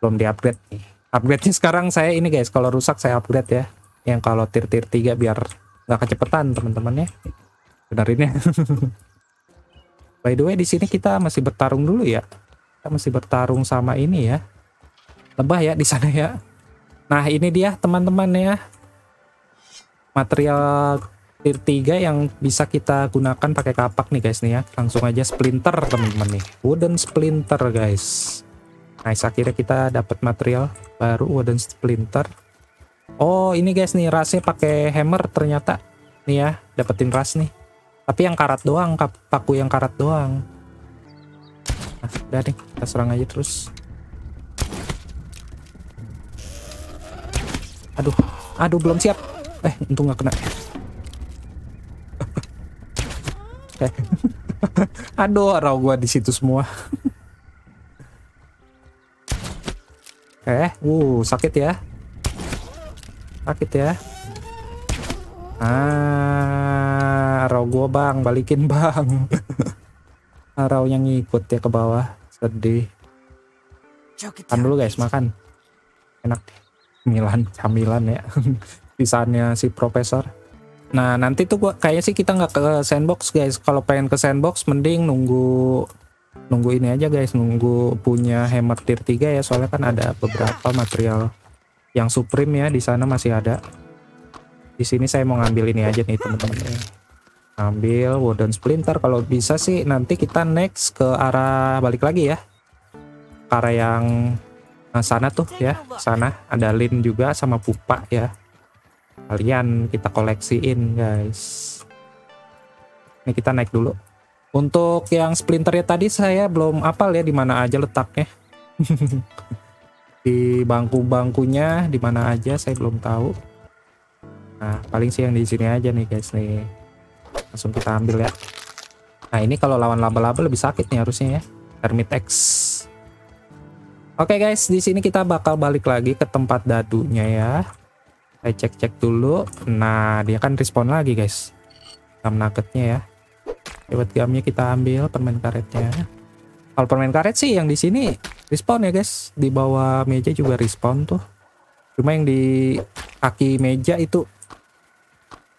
Belum di-upgrade nih. Upgrade-nya sekarang saya ini guys, kalau rusak saya upgrade ya. Yang kalau tier-tier 3 biar nggak kecepatan teman-teman ya, benarin ya. By the way di sini kita masih bertarung dulu ya, kita masih bertarung sama ini ya, lebah ya di sana ya. Nah ini dia teman-teman ya, material tier 3 yang bisa kita gunakan pakai kapak nih guys nih ya. Langsung aja splinter teman-teman nih, wooden splinter guys. Nah akhirnya kita dapat material baru, wooden splinter. Oh ini guys nih, rasnya pakai hammer ternyata nih ya, dapetin ras nih, tapi yang karat doang, paku yang karat doang. Nah udah deh, kita serang aja terus. Aduh, aduh belum siap. Untung nggak kena. Aduh, raw gua di situ semua. Sakit ya. Sakit ya. Arau gua bang, balikin bang. Arau yang ngikut ya ke bawah, sedih. Makan dulu guys, makan. Enak deh. Camilan ya. Pisahnya si profesor. Nah nanti tuh kayaknya sih kita nggak ke sandbox guys. Kalau pengen ke sandbox mending nunggu ini aja guys, nunggu punya hammer tier 3 ya. Soalnya kan ada beberapa material yang supreme ya, di sana masih ada. Di sini saya mau ngambil ini aja nih teman-teman. Ambil wooden splinter, kalau bisa sih nanti kita next ke arah balik lagi ya. Ke arah yang sana tuh ya, sana ada lin juga sama pupa ya. Kalian kita koleksiin guys. Ini kita naik dulu. Untuk yang splinternya tadi saya belum apal ya di mana aja letaknya. Di bangku-bangkunya di mana aja saya belum tahu. Nah paling sih yang di sini aja nih guys nih, langsung kita ambil ya. Nah ini kalau lawan laba-laba lebih sakit nih harusnya ya, termite X. Oke guys, di sini kita bakal balik lagi ke tempat dadunya ya. Saya cek-cek dulu. Nah, dia kan respon lagi guys. Gum nuggetnya ya. Lewat gamnya kita ambil permen karetnya. Kalau permen karet sih yang di sini respon ya guys. Di bawah meja juga respon tuh. Cuma yang di kaki meja itu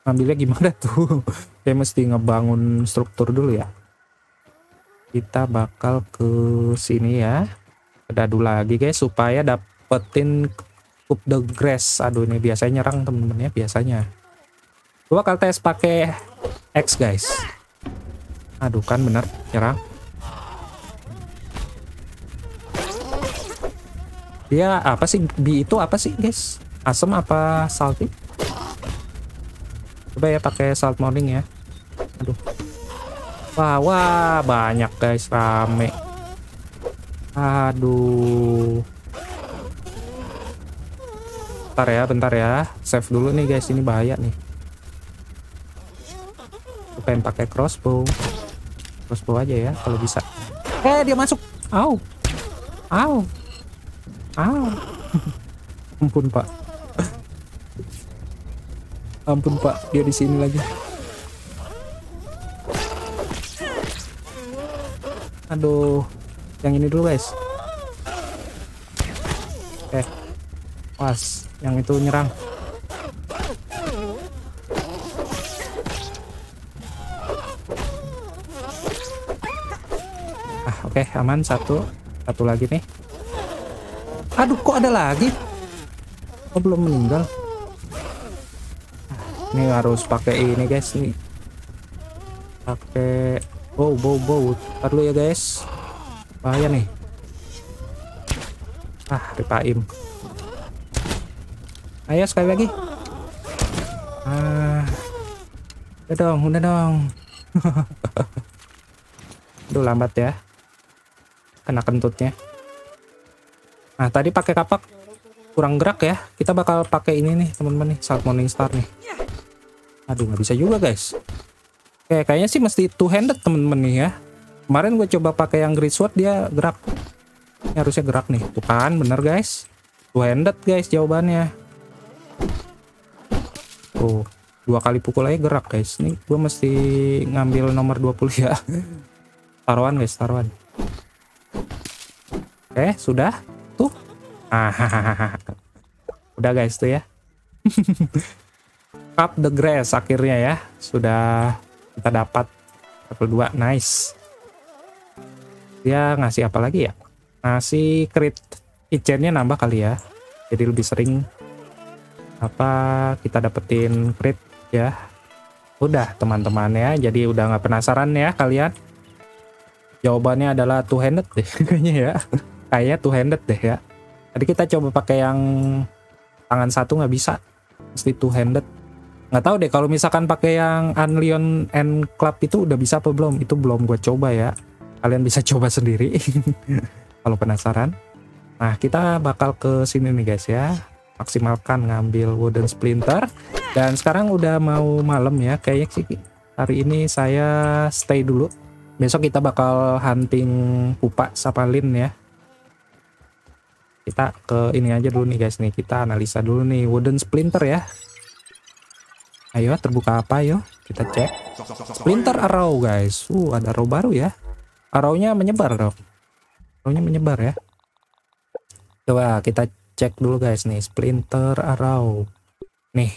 ambilnya gimana tuh? Saya mesti ngebangun struktur dulu ya. Kita bakal ke sini ya. Kedadu lagi guys supaya dapetin cup the grass. Aduh, ini biasanya nyerang temen-temennya biasanya. Coba kalau tes pakai X guys. Aduh kan bener nyerang. Dia apa sih? B itu apa sih guys? Asem apa salty? Coba ya pakai salt morning ya. Aduh. Wah wah banyak guys, rame. Aduh, bentar ya, save dulu nih guys, ini bahaya nih. Aku pengen pakai crossbow aja ya kalau bisa. Dia masuk, au, ampun pak, dia di sini lagi. Aduh. Yang ini dulu guys. Oke. Pas yang itu nyerang. Ah, oke, aman satu lagi nih. Aduh, kok ada lagi? Kok belum meninggal? Ini harus pakai ini guys nih. Pakai bow. Perlu ya guys. Bahaya nih. Ah, ripaim. Ayo sekali lagi. Ah. Udah dong. Aduh, lambat ya. Kena kentutnya. Nah, tadi pakai kapak kurang gerak ya. Kita bakal pakai ini nih, teman-teman nih, Salt Morning Star nih. Aduh, nggak bisa juga, guys. Oke, kayaknya sih mesti two-handed, teman-teman nih ya. Kemarin gue coba pakai yang great sword, dia gerak. Ini harusnya gerak nih, tuh kan bener guys. Two-handed guys jawabannya. Tuh, 2 kali pukul aja gerak guys. Ini gue mesti ngambil nomor 20 ya. Taruhan guys, taruhan. Oke, sudah. Tuh. Udah guys tuh ya. Cup the grass akhirnya ya. Sudah kita dapat level 2, nice. Dia ngasih apa lagi ya? Ngasih crit kitchennya nambah kali ya. Jadi lebih sering apa kita dapetin crit ya. Udah teman-teman ya. Jadi udah nggak penasaran ya kalian? Jawabannya adalah two-handed deh kayaknya ya. Kayaknya two-handed deh ya. Tadi kita coba pakai yang tangan satu nggak bisa. Mesti two-handed. Nggak tahu deh kalau misalkan pakai yang Anlion and Club itu udah bisa apa belum? Itu belum gue coba ya. Kalian bisa coba sendiri kalau penasaran. Nah, kita bakal ke sini nih guys ya. Maksimalkan ngambil wooden splinter. Dan sekarang udah mau malam ya. Kayaknya sih hari ini saya stay dulu. Besok kita bakal hunting pupa sapalin ya. Kita ke ini aja dulu nih guys nih. Kita analisa dulu nih wooden splinter ya. Ayo terbuka apa yo? Kita cek. Splinter arrow guys. Ada arrow baru ya. Arrownya menyebar dong. Arrownya menyebar ya. Coba kita cek dulu guys nih. Splinter arrow. Nih.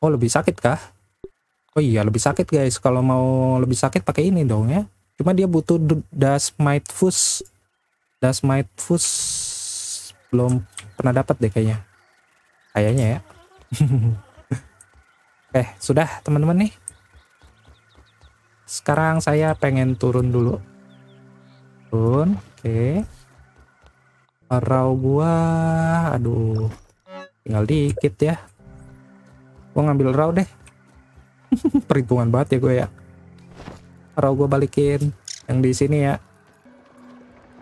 Oh lebih sakit kah? Oh iya lebih sakit guys. Kalau mau lebih sakit pakai ini dong ya. Cuma dia butuh dasmite fus. Dasmite fus belum pernah dapat deh kayaknya. Kayaknya ya. Oke, sudah teman-teman nih. Sekarang saya pengen turun dulu. Turun, oke. Arrow gua, aduh, tinggal dikit ya. Gua ngambil arrow deh. Perhitungan banget ya gue ya. Arrow gua balikin, yang di sini ya.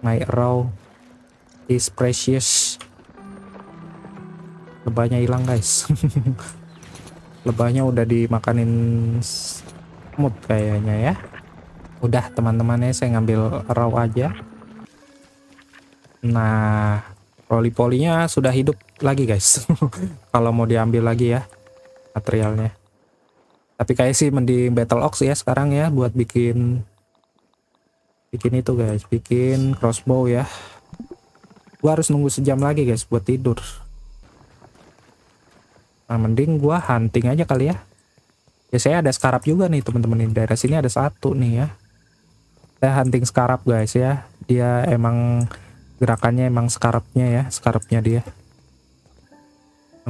My arrow is precious. Lebahnya hilang guys. Lebahnya udah dimakanin. Mood kayaknya ya. Udah teman-temannya saya ngambil raw aja. Nah, poli-polinya sudah hidup lagi guys. Kalau mau diambil lagi ya materialnya. Tapi kayak sih mending battle ox ya sekarang ya, buat bikin itu guys, bikin crossbow ya. Gua harus nunggu sejam lagi guys buat tidur. Nah, mending gua hunting aja kali ya. Biasanya ada scarab juga nih teman-teman, di daerah sini ada satu nih ya. Saya hunting scarab guys ya. Dia emang gerakannya emang scarabnya ya, scarabnya dia.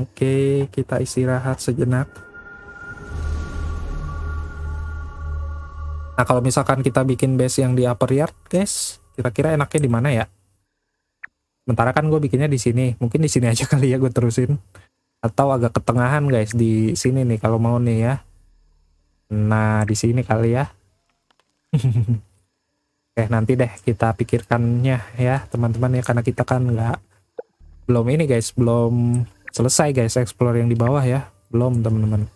Oke, kita istirahat sejenak. Nah, kalau misalkan kita bikin base yang di upper yard guys, kira-kira enaknya di mana ya? Sementara kan gue bikinnya di sini, mungkin di sini aja kali ya gue terusin. Atau agak ketengahan guys, di sini nih kalau mau nih ya. Nah, di sini kali ya. Oke, nanti deh kita pikirkannya ya teman-teman ya, karena kita kan belum ini guys, belum selesai guys explore yang di bawah ya, belum teman-teman.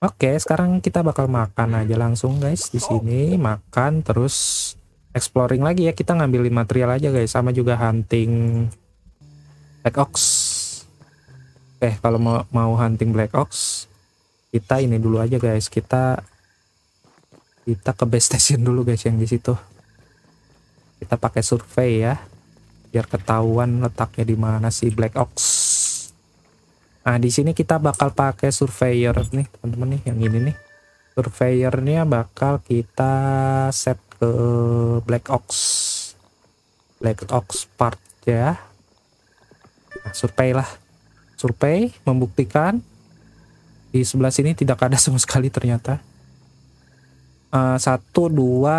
Oke, sekarang kita bakal makan aja langsung guys di sini, makan terus exploring lagi ya, kita ngambilin material aja guys, sama juga hunting black ox. Oke, kalau mau hunting black ox kita ini dulu aja guys, kita ke base station dulu guys yang di situ. Kita pakai survei ya, biar ketahuan letaknya di mana si black ox. Nah, di sini kita bakal pakai surveyor nih teman-teman nih, yang ini nih. Surveyornya bakal kita set ke black ox part ya. Nah, survei lah, survei membuktikan di sebelah sini tidak ada sama sekali ternyata. 1, 2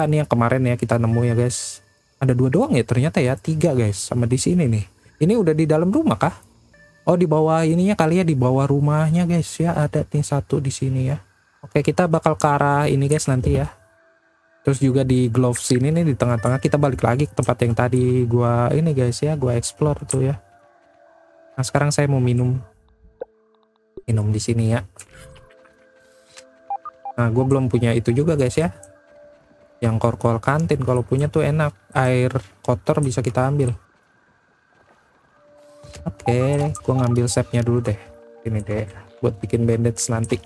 nih yang kemarin ya kita nemu ya guys. Ada 2 doang ya ternyata ya, 3 guys sama di sini nih. Ini udah di dalam rumah kah? Oh, di bawah ininya kali ya, di bawah rumahnya guys ya, ada nih 1 di sini ya. Oke, kita bakal ke arah ini guys nanti ya. Terus juga di glove sini nih di tengah-tengah kita balik lagi ke tempat yang tadi gua ini guys ya, gua explore tuh ya. Nah, sekarang saya mau minum di sini ya. Nah, gue belum punya itu juga guys ya, yang korkol kantin. Kalau punya tuh enak, air kotor bisa kita ambil. Oke, gue ngambil sapnya dulu deh, ini deh buat bikin bandage nanti.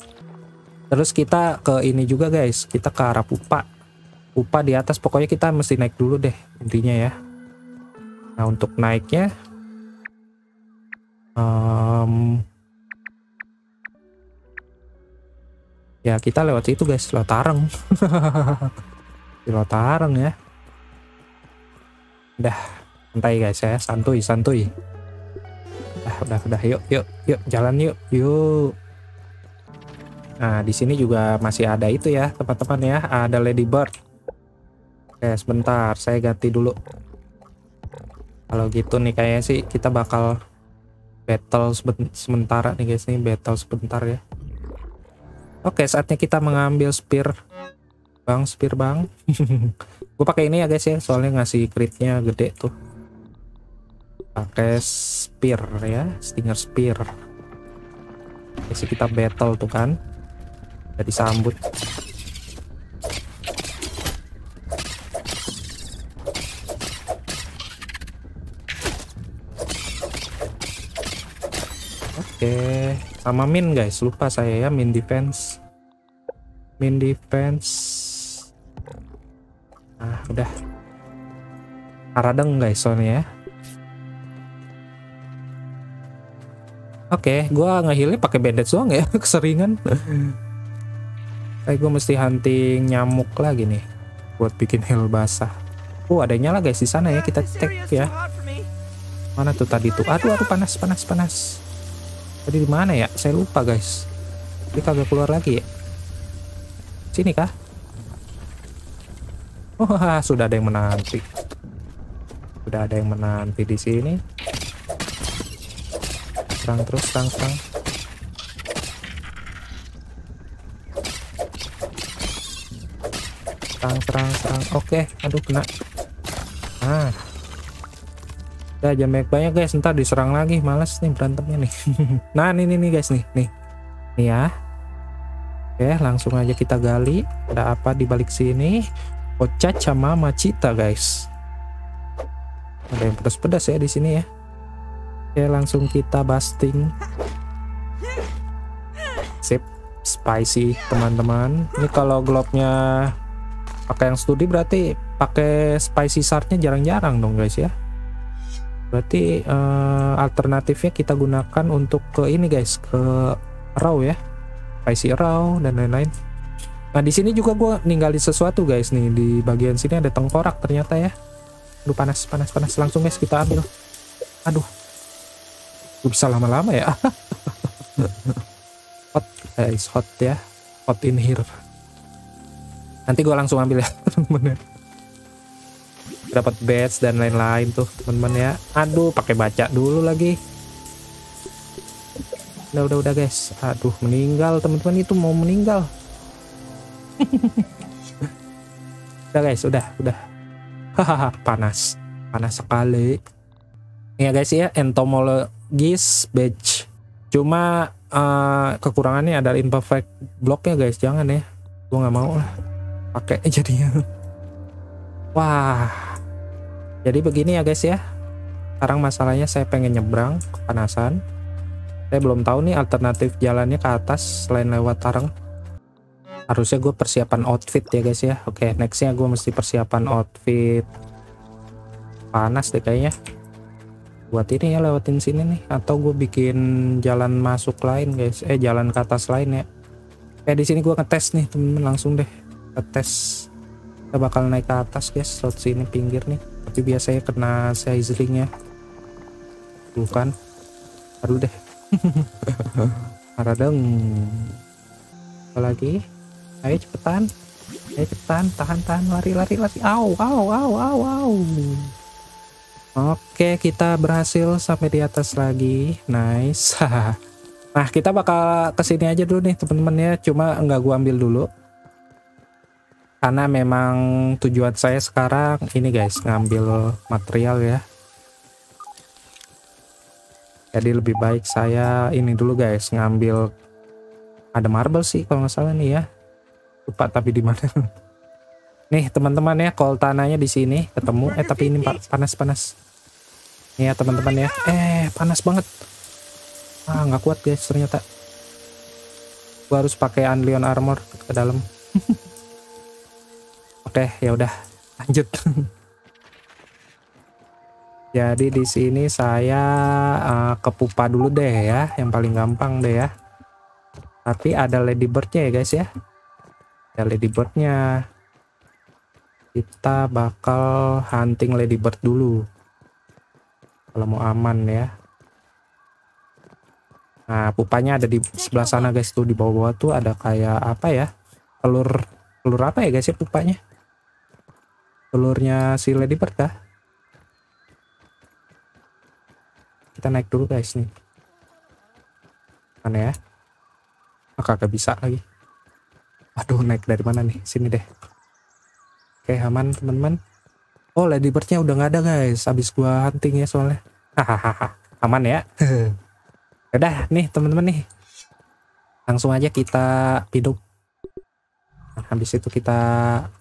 Terus kita ke ini juga guys, kita ke arah pupa di atas. Pokoknya kita mesti naik dulu deh intinya ya. Nah, untuk naiknya ya kita lewat itu guys, lotareng. Lotareng ya. Udah santai guys ya, santuy. Udah yuk jalan yuk. Nah, di sini juga masih ada itu ya teman-teman ya, ada ladybird. Oke, sebentar saya ganti dulu. Kalau gitu nih kayaknya sih kita bakal battle sementara nih guys, nih battle sebentar ya. Oke, saatnya kita mengambil spear bang. Gue pakai ini ya guys ya, soalnya ngasih critnya gede tuh. Pakai spear ya, stinger spear. Jadi kita battle tuh kan, jadi sambut. Oke, sama min guys, lupa saya ya, min defense. Nah, udah aradeng guys soalnya ya. Oke, gua ngehilnya pakai bandage doang ya, keseringan. Kayak gua mesti hunting nyamuk lagi nih buat bikin heal basah. Ada nyala guys di sana ya, kita cek ya. Mana tuh tadi tuh? Aduh panas. Tadi di mana ya? Saya lupa guys. Dia kagak keluar lagi ya. Sini kah? Oh, sudah ada yang menanti. Sudah ada yang menanti di sini. Serang terus, serang. Serang. Oke, aduh kena. Ah. Udah jangan banyak guys, ntar diserang lagi, males nih berantemnya nih. Nah, ini guys nih ya. Oke, langsung aja kita gali, ada apa di balik sini. Ocat sama macita guys. Ada yang pedas-pedas ya di sini ya. Oke, langsung kita basting. Sip, spicy teman-teman. Ini kalau globnya pakai yang studi berarti pakai spicy shardnya jarang-jarang dong guys ya. Berarti alternatifnya kita gunakan untuk ke ini guys, ke raw ya, spicy raw dan lain-lain. Nah di sini juga gue ninggalin sesuatu guys nih, di bagian sini ada tengkorak ternyata ya. Aduh panas, langsung guys kita ambil. Aduh, bisa lama-lama ya. Hot guys, hot ya, hot in here. Nanti gue langsung ambil ya teman-teman. Dapat badge dan lain-lain tuh teman-teman ya. Aduh pakai baca dulu lagi. Udah guys. Aduh meninggal teman-teman, itu mau meninggal. Udah guys, udah. Hahaha, panas sekali. Ini ya guys ya, entomologis badge. Cuma kekurangannya ada imperfect blocknya guys, jangan ya. Gue nggak mau lah pakai jadinya. Wah, jadi begini ya guys ya. Sekarang masalahnya saya pengen nyebrang, kepanasan. Saya belum tahu nih alternatif jalannya ke atas selain lewat karang. Harusnya gue persiapan outfit ya guys ya. Oke, nextnya gue mesti persiapan outfit. Panas deh kayaknya. Buat ini ya, lewatin sini nih. Atau gue bikin jalan masuk lain guys. Jalan ke atas lain ya. Kayak di sini gue ngetes nih temen, langsung deh ngetes. Kita bakal naik ke atas guys. Slot sini pinggir nih. Tapi biasanya kena sizing ya. Bukan. Aduh deh. Aradeng. Apalagi. Ayo cepetan, tahan, lari, au. Oke, kita berhasil sampai di atas lagi, nice. Nah, kita bakal kesini aja dulu nih teman-teman ya, cuma nggak gua ambil dulu, karena memang tujuan saya sekarang ini guys, ngambil material ya. Jadi lebih baik saya ini dulu guys, ngambil ada marble sih kalau nggak salah nih ya. Lupa tapi di mana? Nih teman-teman ya, kol tanahnya di sini ketemu. Tapi ini panas. Nih ya teman-teman ya. Panas banget. Ah nggak kuat guys ternyata. Gua harus pakai Unleon armor ke dalam. Oke ya udah lanjut. Jadi di sini saya ke pupa dulu deh ya, yang paling gampang deh ya. Tapi ada ladybirdnya ya guys ya. Ladybirdnya kita bakal hunting ladybird dulu kalau mau aman ya. Nah pupanya ada di sebelah sana guys, tuh di bawah-bawah tuh ada kayak apa ya, telur apa ya guys ya, pupanya telurnya si ladybird kah? Kita naik dulu guys nih. Mana ya? Kagak bisa lagi. Aduh, naik dari mana nih? Sini deh. Oke, aman teman-teman. Oh, ladybirdnya udah nggak ada guys. Habis gua hunting ya soalnya. Hahaha, aman ya. Udah nih teman-teman nih. Langsung aja kita hidup. Nah, habis itu kita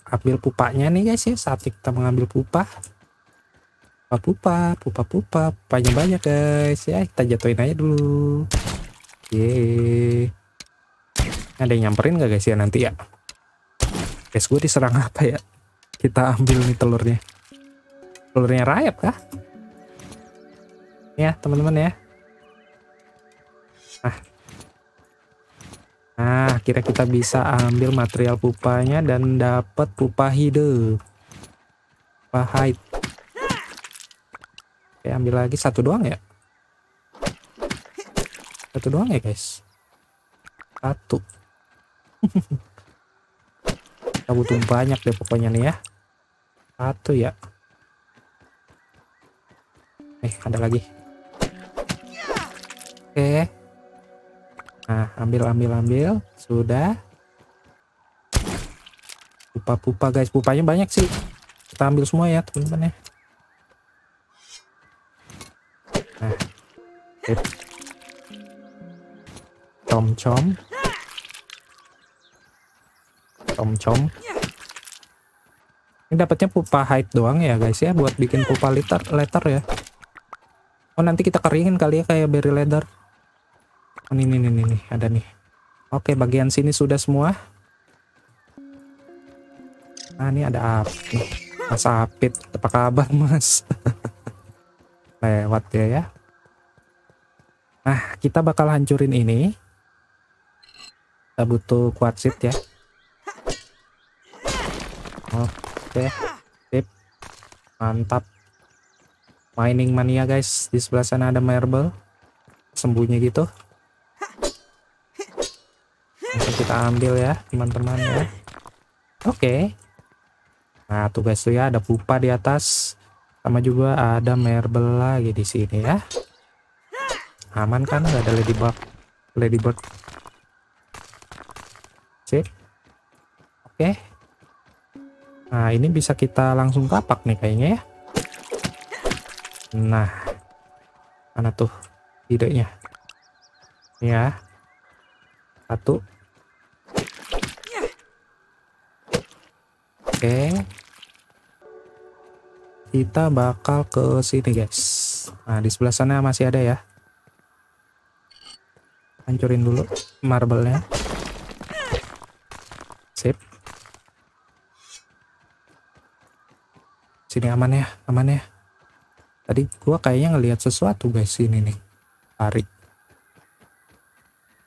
ambil pupanya nih guys ya. Saat kita mengambil pupa. Pupanya banyak guys ya. Kita jatuhin aja dulu. Yeay. Ada yang nyamperin gak guys ya nanti ya? Guys gue diserang apa ya? Kita ambil nih telurnya. Telurnya rayap kah? Ya teman-teman ya. Nah kira kita bisa ambil material pupanya dan dapat pupa hidup. Pupa hide. Oke, ambil lagi satu doang ya. Satu doang ya guys. Satu. Kita butuh banyak deh pokoknya nih ya. Satu ya. Ada lagi. Oke. Nah, ambil. Sudah. Pupa guys, pupanya banyak sih. Kita ambil semua ya, teman-teman ya. Nah. Tom-com. Ini Ini dapatnya pupa hide doang ya guys ya, buat bikin pupa letter ya. Oh nanti kita keringin kali ya kayak berry leather. Oh, ini ada nih. Oke bagian sini sudah semua. Nah ini ada api. Mas Apit, apa kabar mas? Lewat ya ya. Nah kita bakal hancurin ini. Kita butuh quartzit ya. Oke, tip mantap. Mining mania guys, di sebelah sana ada marble sembunyi gitu. Langsung kita ambil ya teman-teman ya. Oke. Nah tuh guys tuh ya ada pupa di atas, sama juga ada marble lagi di sini ya. Aman kan? Gak ada ladybird. Sip. Oke. Nah ini bisa kita langsung kapak nih kayaknya ya. Nah mana tuh idenya ya. Satu. Oke. Kita bakal ke sini guys. Nah di sebelah sana masih ada ya. Hancurin dulu marble-nya. Sip. Sini aman ya. Tadi gua kayaknya ngelihat sesuatu guys ini nih. Tarik.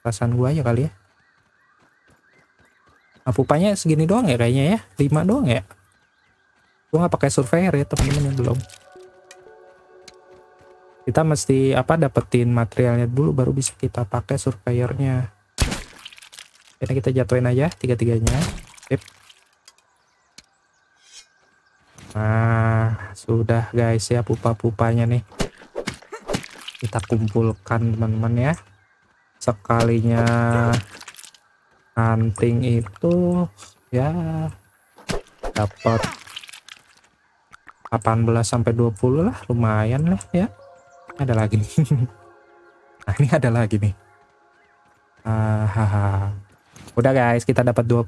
Perasaan gua aja kali ya. Nah, pupanya segini doang ya kayaknya ya. 5 doang ya. Gua nggak pakai surveyor ya temen-temen, belum. Kita mesti dapetin materialnya dulu baru bisa kita pakai surveyornya. Ini kita jatuhin aja tiga-tiganya. Sip. Nah sudah guys ya, pupa-pupanya nih kita kumpulkan teman-teman ya. Sekalinya hunting itu ya dapat 18 sampai 20 lah, lumayan lah ya. Ada lagi nih. Nah ini ada lagi nih. Udah guys, kita dapat 20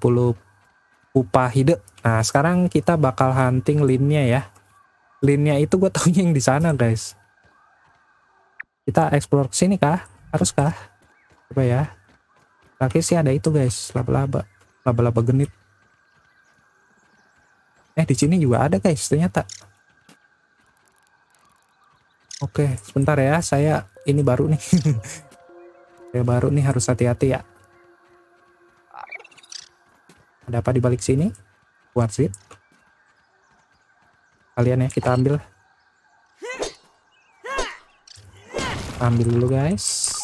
pupa hide. Nah sekarang kita bakal hunting linnya ya. Linnya itu gue taunya yang di sana guys. Kita explore kesini kah? Harus kah? Coba ya. Lagi sih ada itu guys, laba-laba genit. Di sini juga ada guys ternyata. Oke sebentar ya, saya ini baru nih. Saya baru nih, harus hati-hati ya. Ada apa di balik sini? Quartzit. Kalian ya, kita ambil. Ambil dulu guys.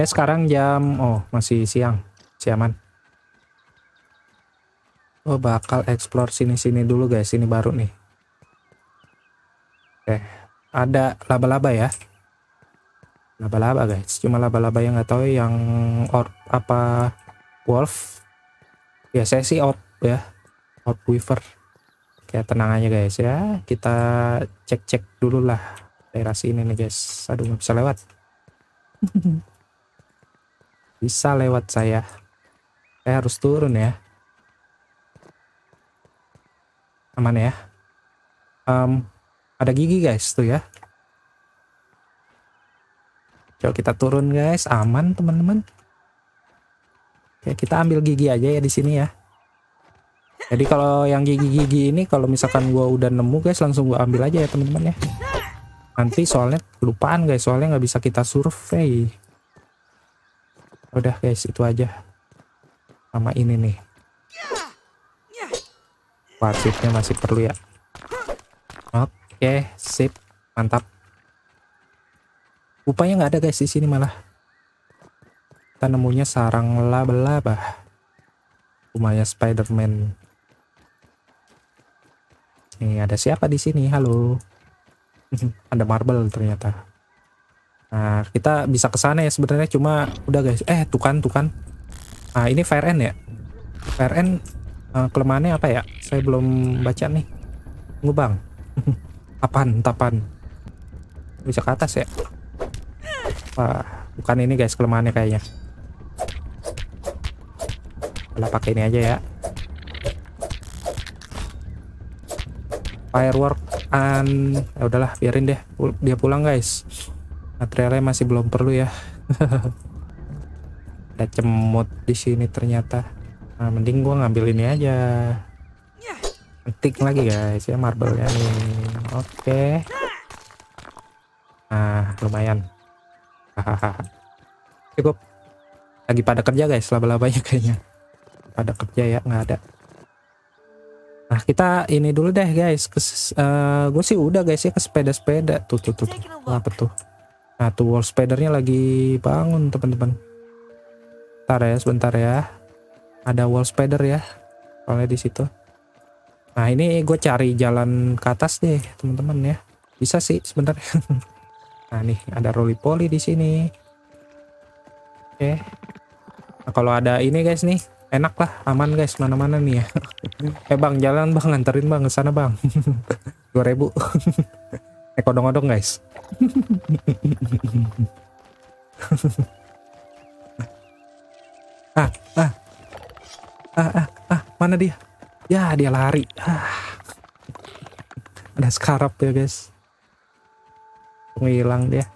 Sekarang jam, masih siang. Siaman. Bakal explore sini-sini dulu guys. Ini baru nih. Ada laba-laba ya. Laba-laba guys. Cuma laba-laba yang nggak tahu yang orb apa wolf. Ya saya sih orb ya, orb weaver. Kayak tenang aja guys ya, kita cek-cek dulu lah daerah sini nih guys. Aduh nggak bisa lewat. Bisa lewat saya. Saya harus turun ya. Aman ya. Ada gigi guys tuh ya. Coba kita turun guys, aman teman-teman. Oke, kita ambil gigi aja ya di sini ya. Jadi kalau yang gigi-gigi ini kalau misalkan gua udah nemu guys, langsung gua ambil aja ya teman-teman ya. Nanti soalnya kelupaan guys, soalnya nggak bisa kita survei. Udah guys, itu aja. Sama ini nih. Quartzitnya masih perlu ya. Oke, sip, mantap. Upaya nggak ada guys di sini malah. Kita nemunya sarang laba-laba. Rumahnya Spiderman. Nih ada siapa di sini? Halo. Ada marble ternyata. Nah, kita bisa ke sana ya sebenarnya, cuma udah guys. Tukan. Nah, ini Fire Ant ya. Fire Ant kelemahannya apa ya? Saya belum baca nih. Tunggu bang. Tapan. Bisa ke atas ya? Wah, bukan ini guys kelemahannya kayaknya. Pakai ini aja ya. firework an ya udahlah, biarin deh dia pulang guys. Materialnya masih belum perlu ya. Ada cemut di sini ternyata. Nah, mending gua ngambil ini aja. Petik lagi guys ya marble-nya nih. Oke. Nah, lumayan. Cukup. Lagi pada kerja guys, laba-labanya kayaknya. Pada kerja ya, nggak ada. Nah, kita ini dulu deh guys. Gue sih udah guys ya ke sepeda-sepeda. Tuh. Apa tuh? Nah, tuh wall spidernya lagi bangun teman-teman. Sebentar ya. Ada wall spider ya. Soalnya di situ. Nah, ini gue cari jalan ke atas deh teman-teman ya. Bisa sih sebenarnya. Nah, nih ada roly-poly di sini. Oke. Nah, kalau ada ini guys nih, enak lah, aman guys mana-mana nih ya. Bang, jalan bang, anterin bang ke sana bang. 2000. Kodong-kodong guys. Mana dia? Ya, dia lari. Ada scarab ya guys. Hilang dia.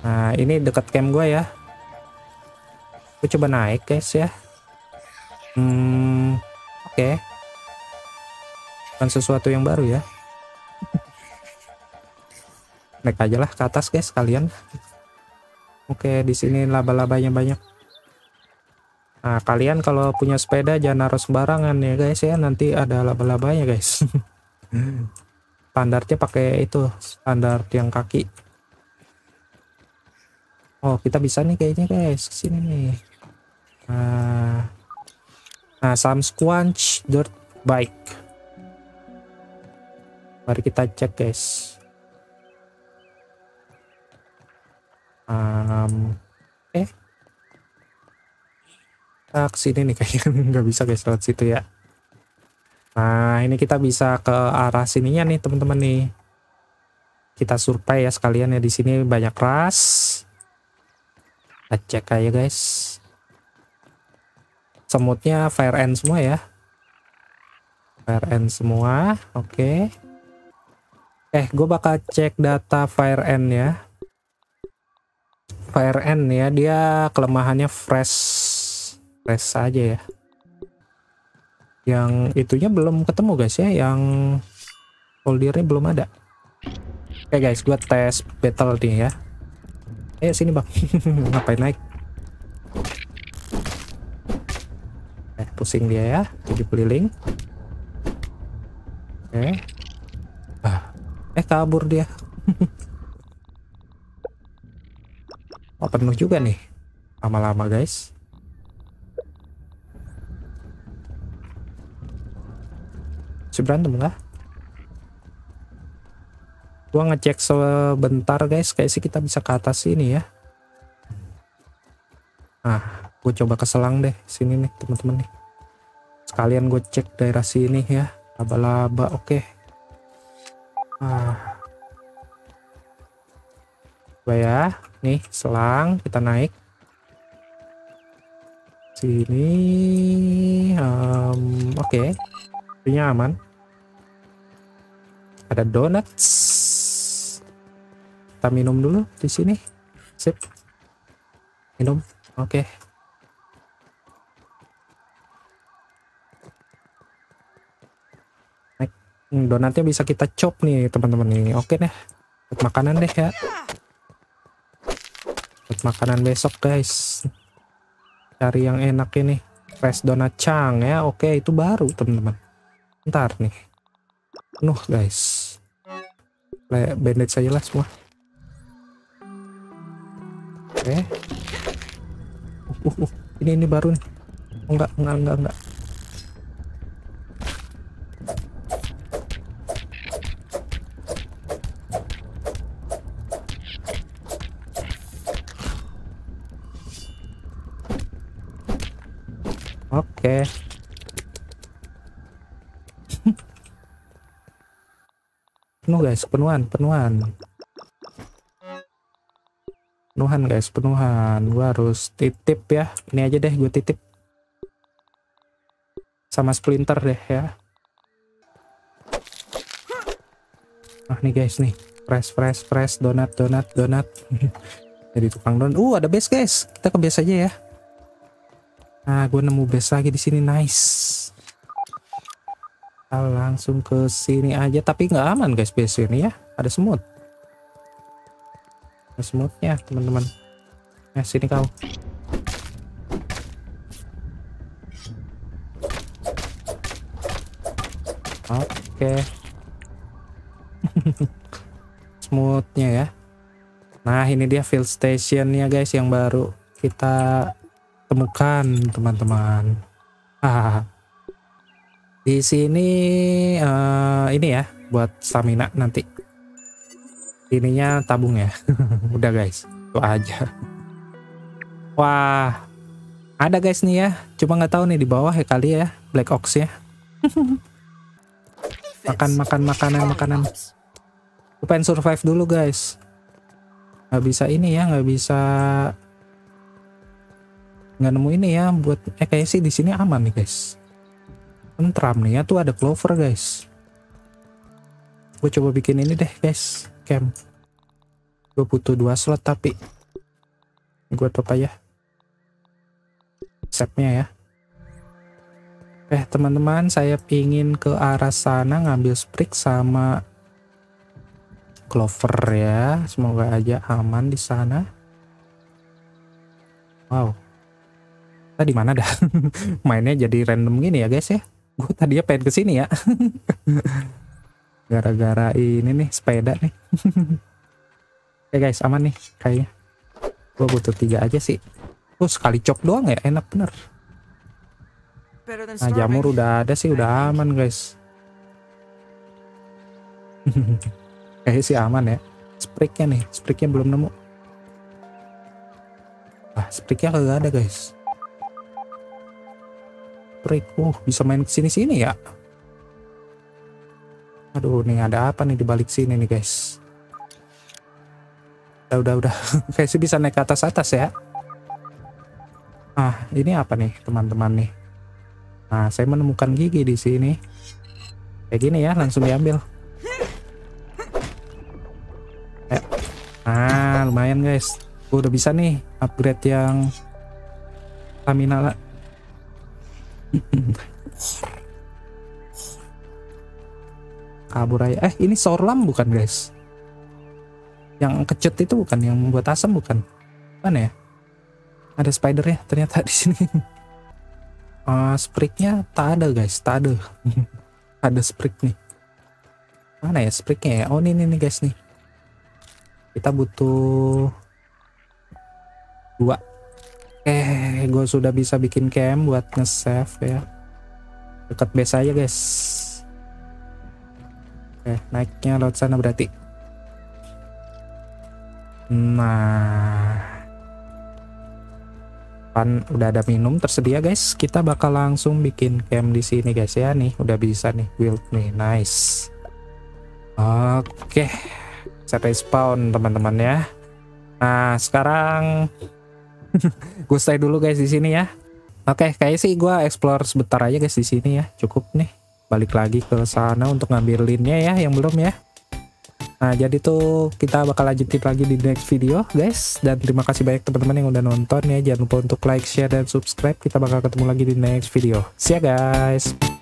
Nah, ini dekat camp gue ya. Gue coba naik guys ya. Oke. Bukan sesuatu yang baru ya. Naik aja lah ke atas guys kalian. Oke, di sini laba-labanya banyak. Nah, kalian kalau punya sepeda jangan naruh sembarangan ya guys ya, nanti ada laba-labanya guys. Standarnya pakai itu, standar tiang kaki. Oh, kita bisa nih kayaknya guys ke sini nih. Nah, Samsquanch dirt bike. Mari kita cek guys. Kesini nih kayaknya nggak bisa guys lewat situ ya. Nah, ini kita bisa ke arah sininya nih teman-teman nih. Kita survei ya sekalian ya, di sini banyak ras. Kita cek aja guys. Semutnya fire end semua ya. Fire end semua, oke. Gue bakal cek data fire end ya. Fire end ya, dia kelemahannya fresh aja ya. Yang itunya belum ketemu guys ya, yang foldernya belum ada. Oke, guys, gue tes battle nih ya. Sini bang. Ngapain naik? Pusing dia ya, jadi keliling. Kabur dia. Oh, penuh juga nih lama-lama guys. Berantem nggak? Gua ngecek sebentar guys, kayak sih kita bisa ke atas sini ya. Nah, gue coba ke selang deh sini nih teman-teman nih. Sekalian gue cek daerah sini ya, laba-laba. Oke. Coba ya, nih selang kita naik sini. Oke. Punya aman. Ada donuts, kita minum dulu di sini. Sip, minum. Oke. Donatnya bisa kita chop nih teman-teman nih. Oke deh, buat makanan deh ya, buat makanan besok guys. Cari yang enak ini, fresh donat Chang ya. Oke, itu baru teman-teman. Ntar nih penuh guys, bandage aja lah semua. Oke. Ini baru nih. Enggak. Oke. Penuh guys, penuhan guys. Gua harus titip ya. Ini aja deh gue titip. Sama splinter deh ya. Nah nih guys nih, press donat. Jadi tukang donat. Ada base guys, kita ke base aja ya. Nah gue nemu base lagi di sini, nice. Kita langsung ke sini aja, tapi nggak aman guys base ini ya, ada semut. Ada semutnya teman-teman. Nah sini kau. Oke. Smoothnya ya. Nah ini dia field stationnya guys yang baru kita temukan teman-teman. Di sini ini ya buat stamina nanti. Ininya tabung ya. Udah guys, itu aja. Wah, ada guys nih ya. Cuma nggak tahu nih di bawah ya kali ya black ox ya. Makan makanan. Gue pengen survive dulu guys. Nggak bisa ini ya, nggak bisa. Nggak nemu ini ya buat kayak sih di sini aman nih guys. Tentram nih ya, tuh ada clover guys. Gue coba bikin ini deh guys, camp. Gue butuh 2 slot tapi gue top aja. Setnya ya. Teman-teman, saya pingin ke arah sana ngambil sprig sama clover ya. Semoga aja aman di sana. Wow. Tadi mana dah? Mainnya jadi random gini ya, guys ya. Gue tadinya pengen ke sini ya. Gara-gara ini nih sepeda nih. Oke guys, aman nih kayaknya. Gue butuh 3 aja sih. Sekali cok doang ya, enak bener. Nah jamur udah ada sih, udah aman guys. Kayaknya sih aman ya. Sprignya nih, sprignya belum nemu. Sprignya kagak ada guys. Sprig, bisa main kesini-sini ya. Aduh nih ada apa nih dibalik sini nih guys. Udah. Kayaknya sih bisa naik ke atas-atas ya. Ini apa nih teman-teman nih. Nah, saya menemukan gigi di sini. Kayak gini ya, langsung diambil. Nah, lumayan guys. Gue udah bisa nih upgrade yang stamina lah. Kabur aja. Ini sorlam bukan guys? Yang kecut itu bukan, yang membuat asam bukan? Mana ya? Ada spider ya ternyata di sini. Sprignya tak ada guys, tak ada. Ada sprig nih. Mana ya sprignya ya? Ini nih guys nih. Kita butuh 2. Gue sudah bisa bikin camp buat nge-save ya. Dekat base aja guys. Naiknya laut sana berarti. Nah. Udah ada minum tersedia guys, kita bakal langsung bikin camp di sini guys ya. Nih udah bisa nih build nih, nice. Oke, set respawn teman-teman ya. Nah sekarang gue stay dulu guys di sini ya. Oke, kayaknya sih gue explore sebentar aja guys di sini ya, cukup nih. Balik lagi ke sana untuk ngambil linnya ya yang belum ya. Nah jadi tuh kita bakal lanjutin lagi di next video guys. Dan terima kasih banyak teman-teman yang udah nonton ya. Jangan lupa untuk like, share, dan subscribe. Kita bakal ketemu lagi di next video. See ya guys.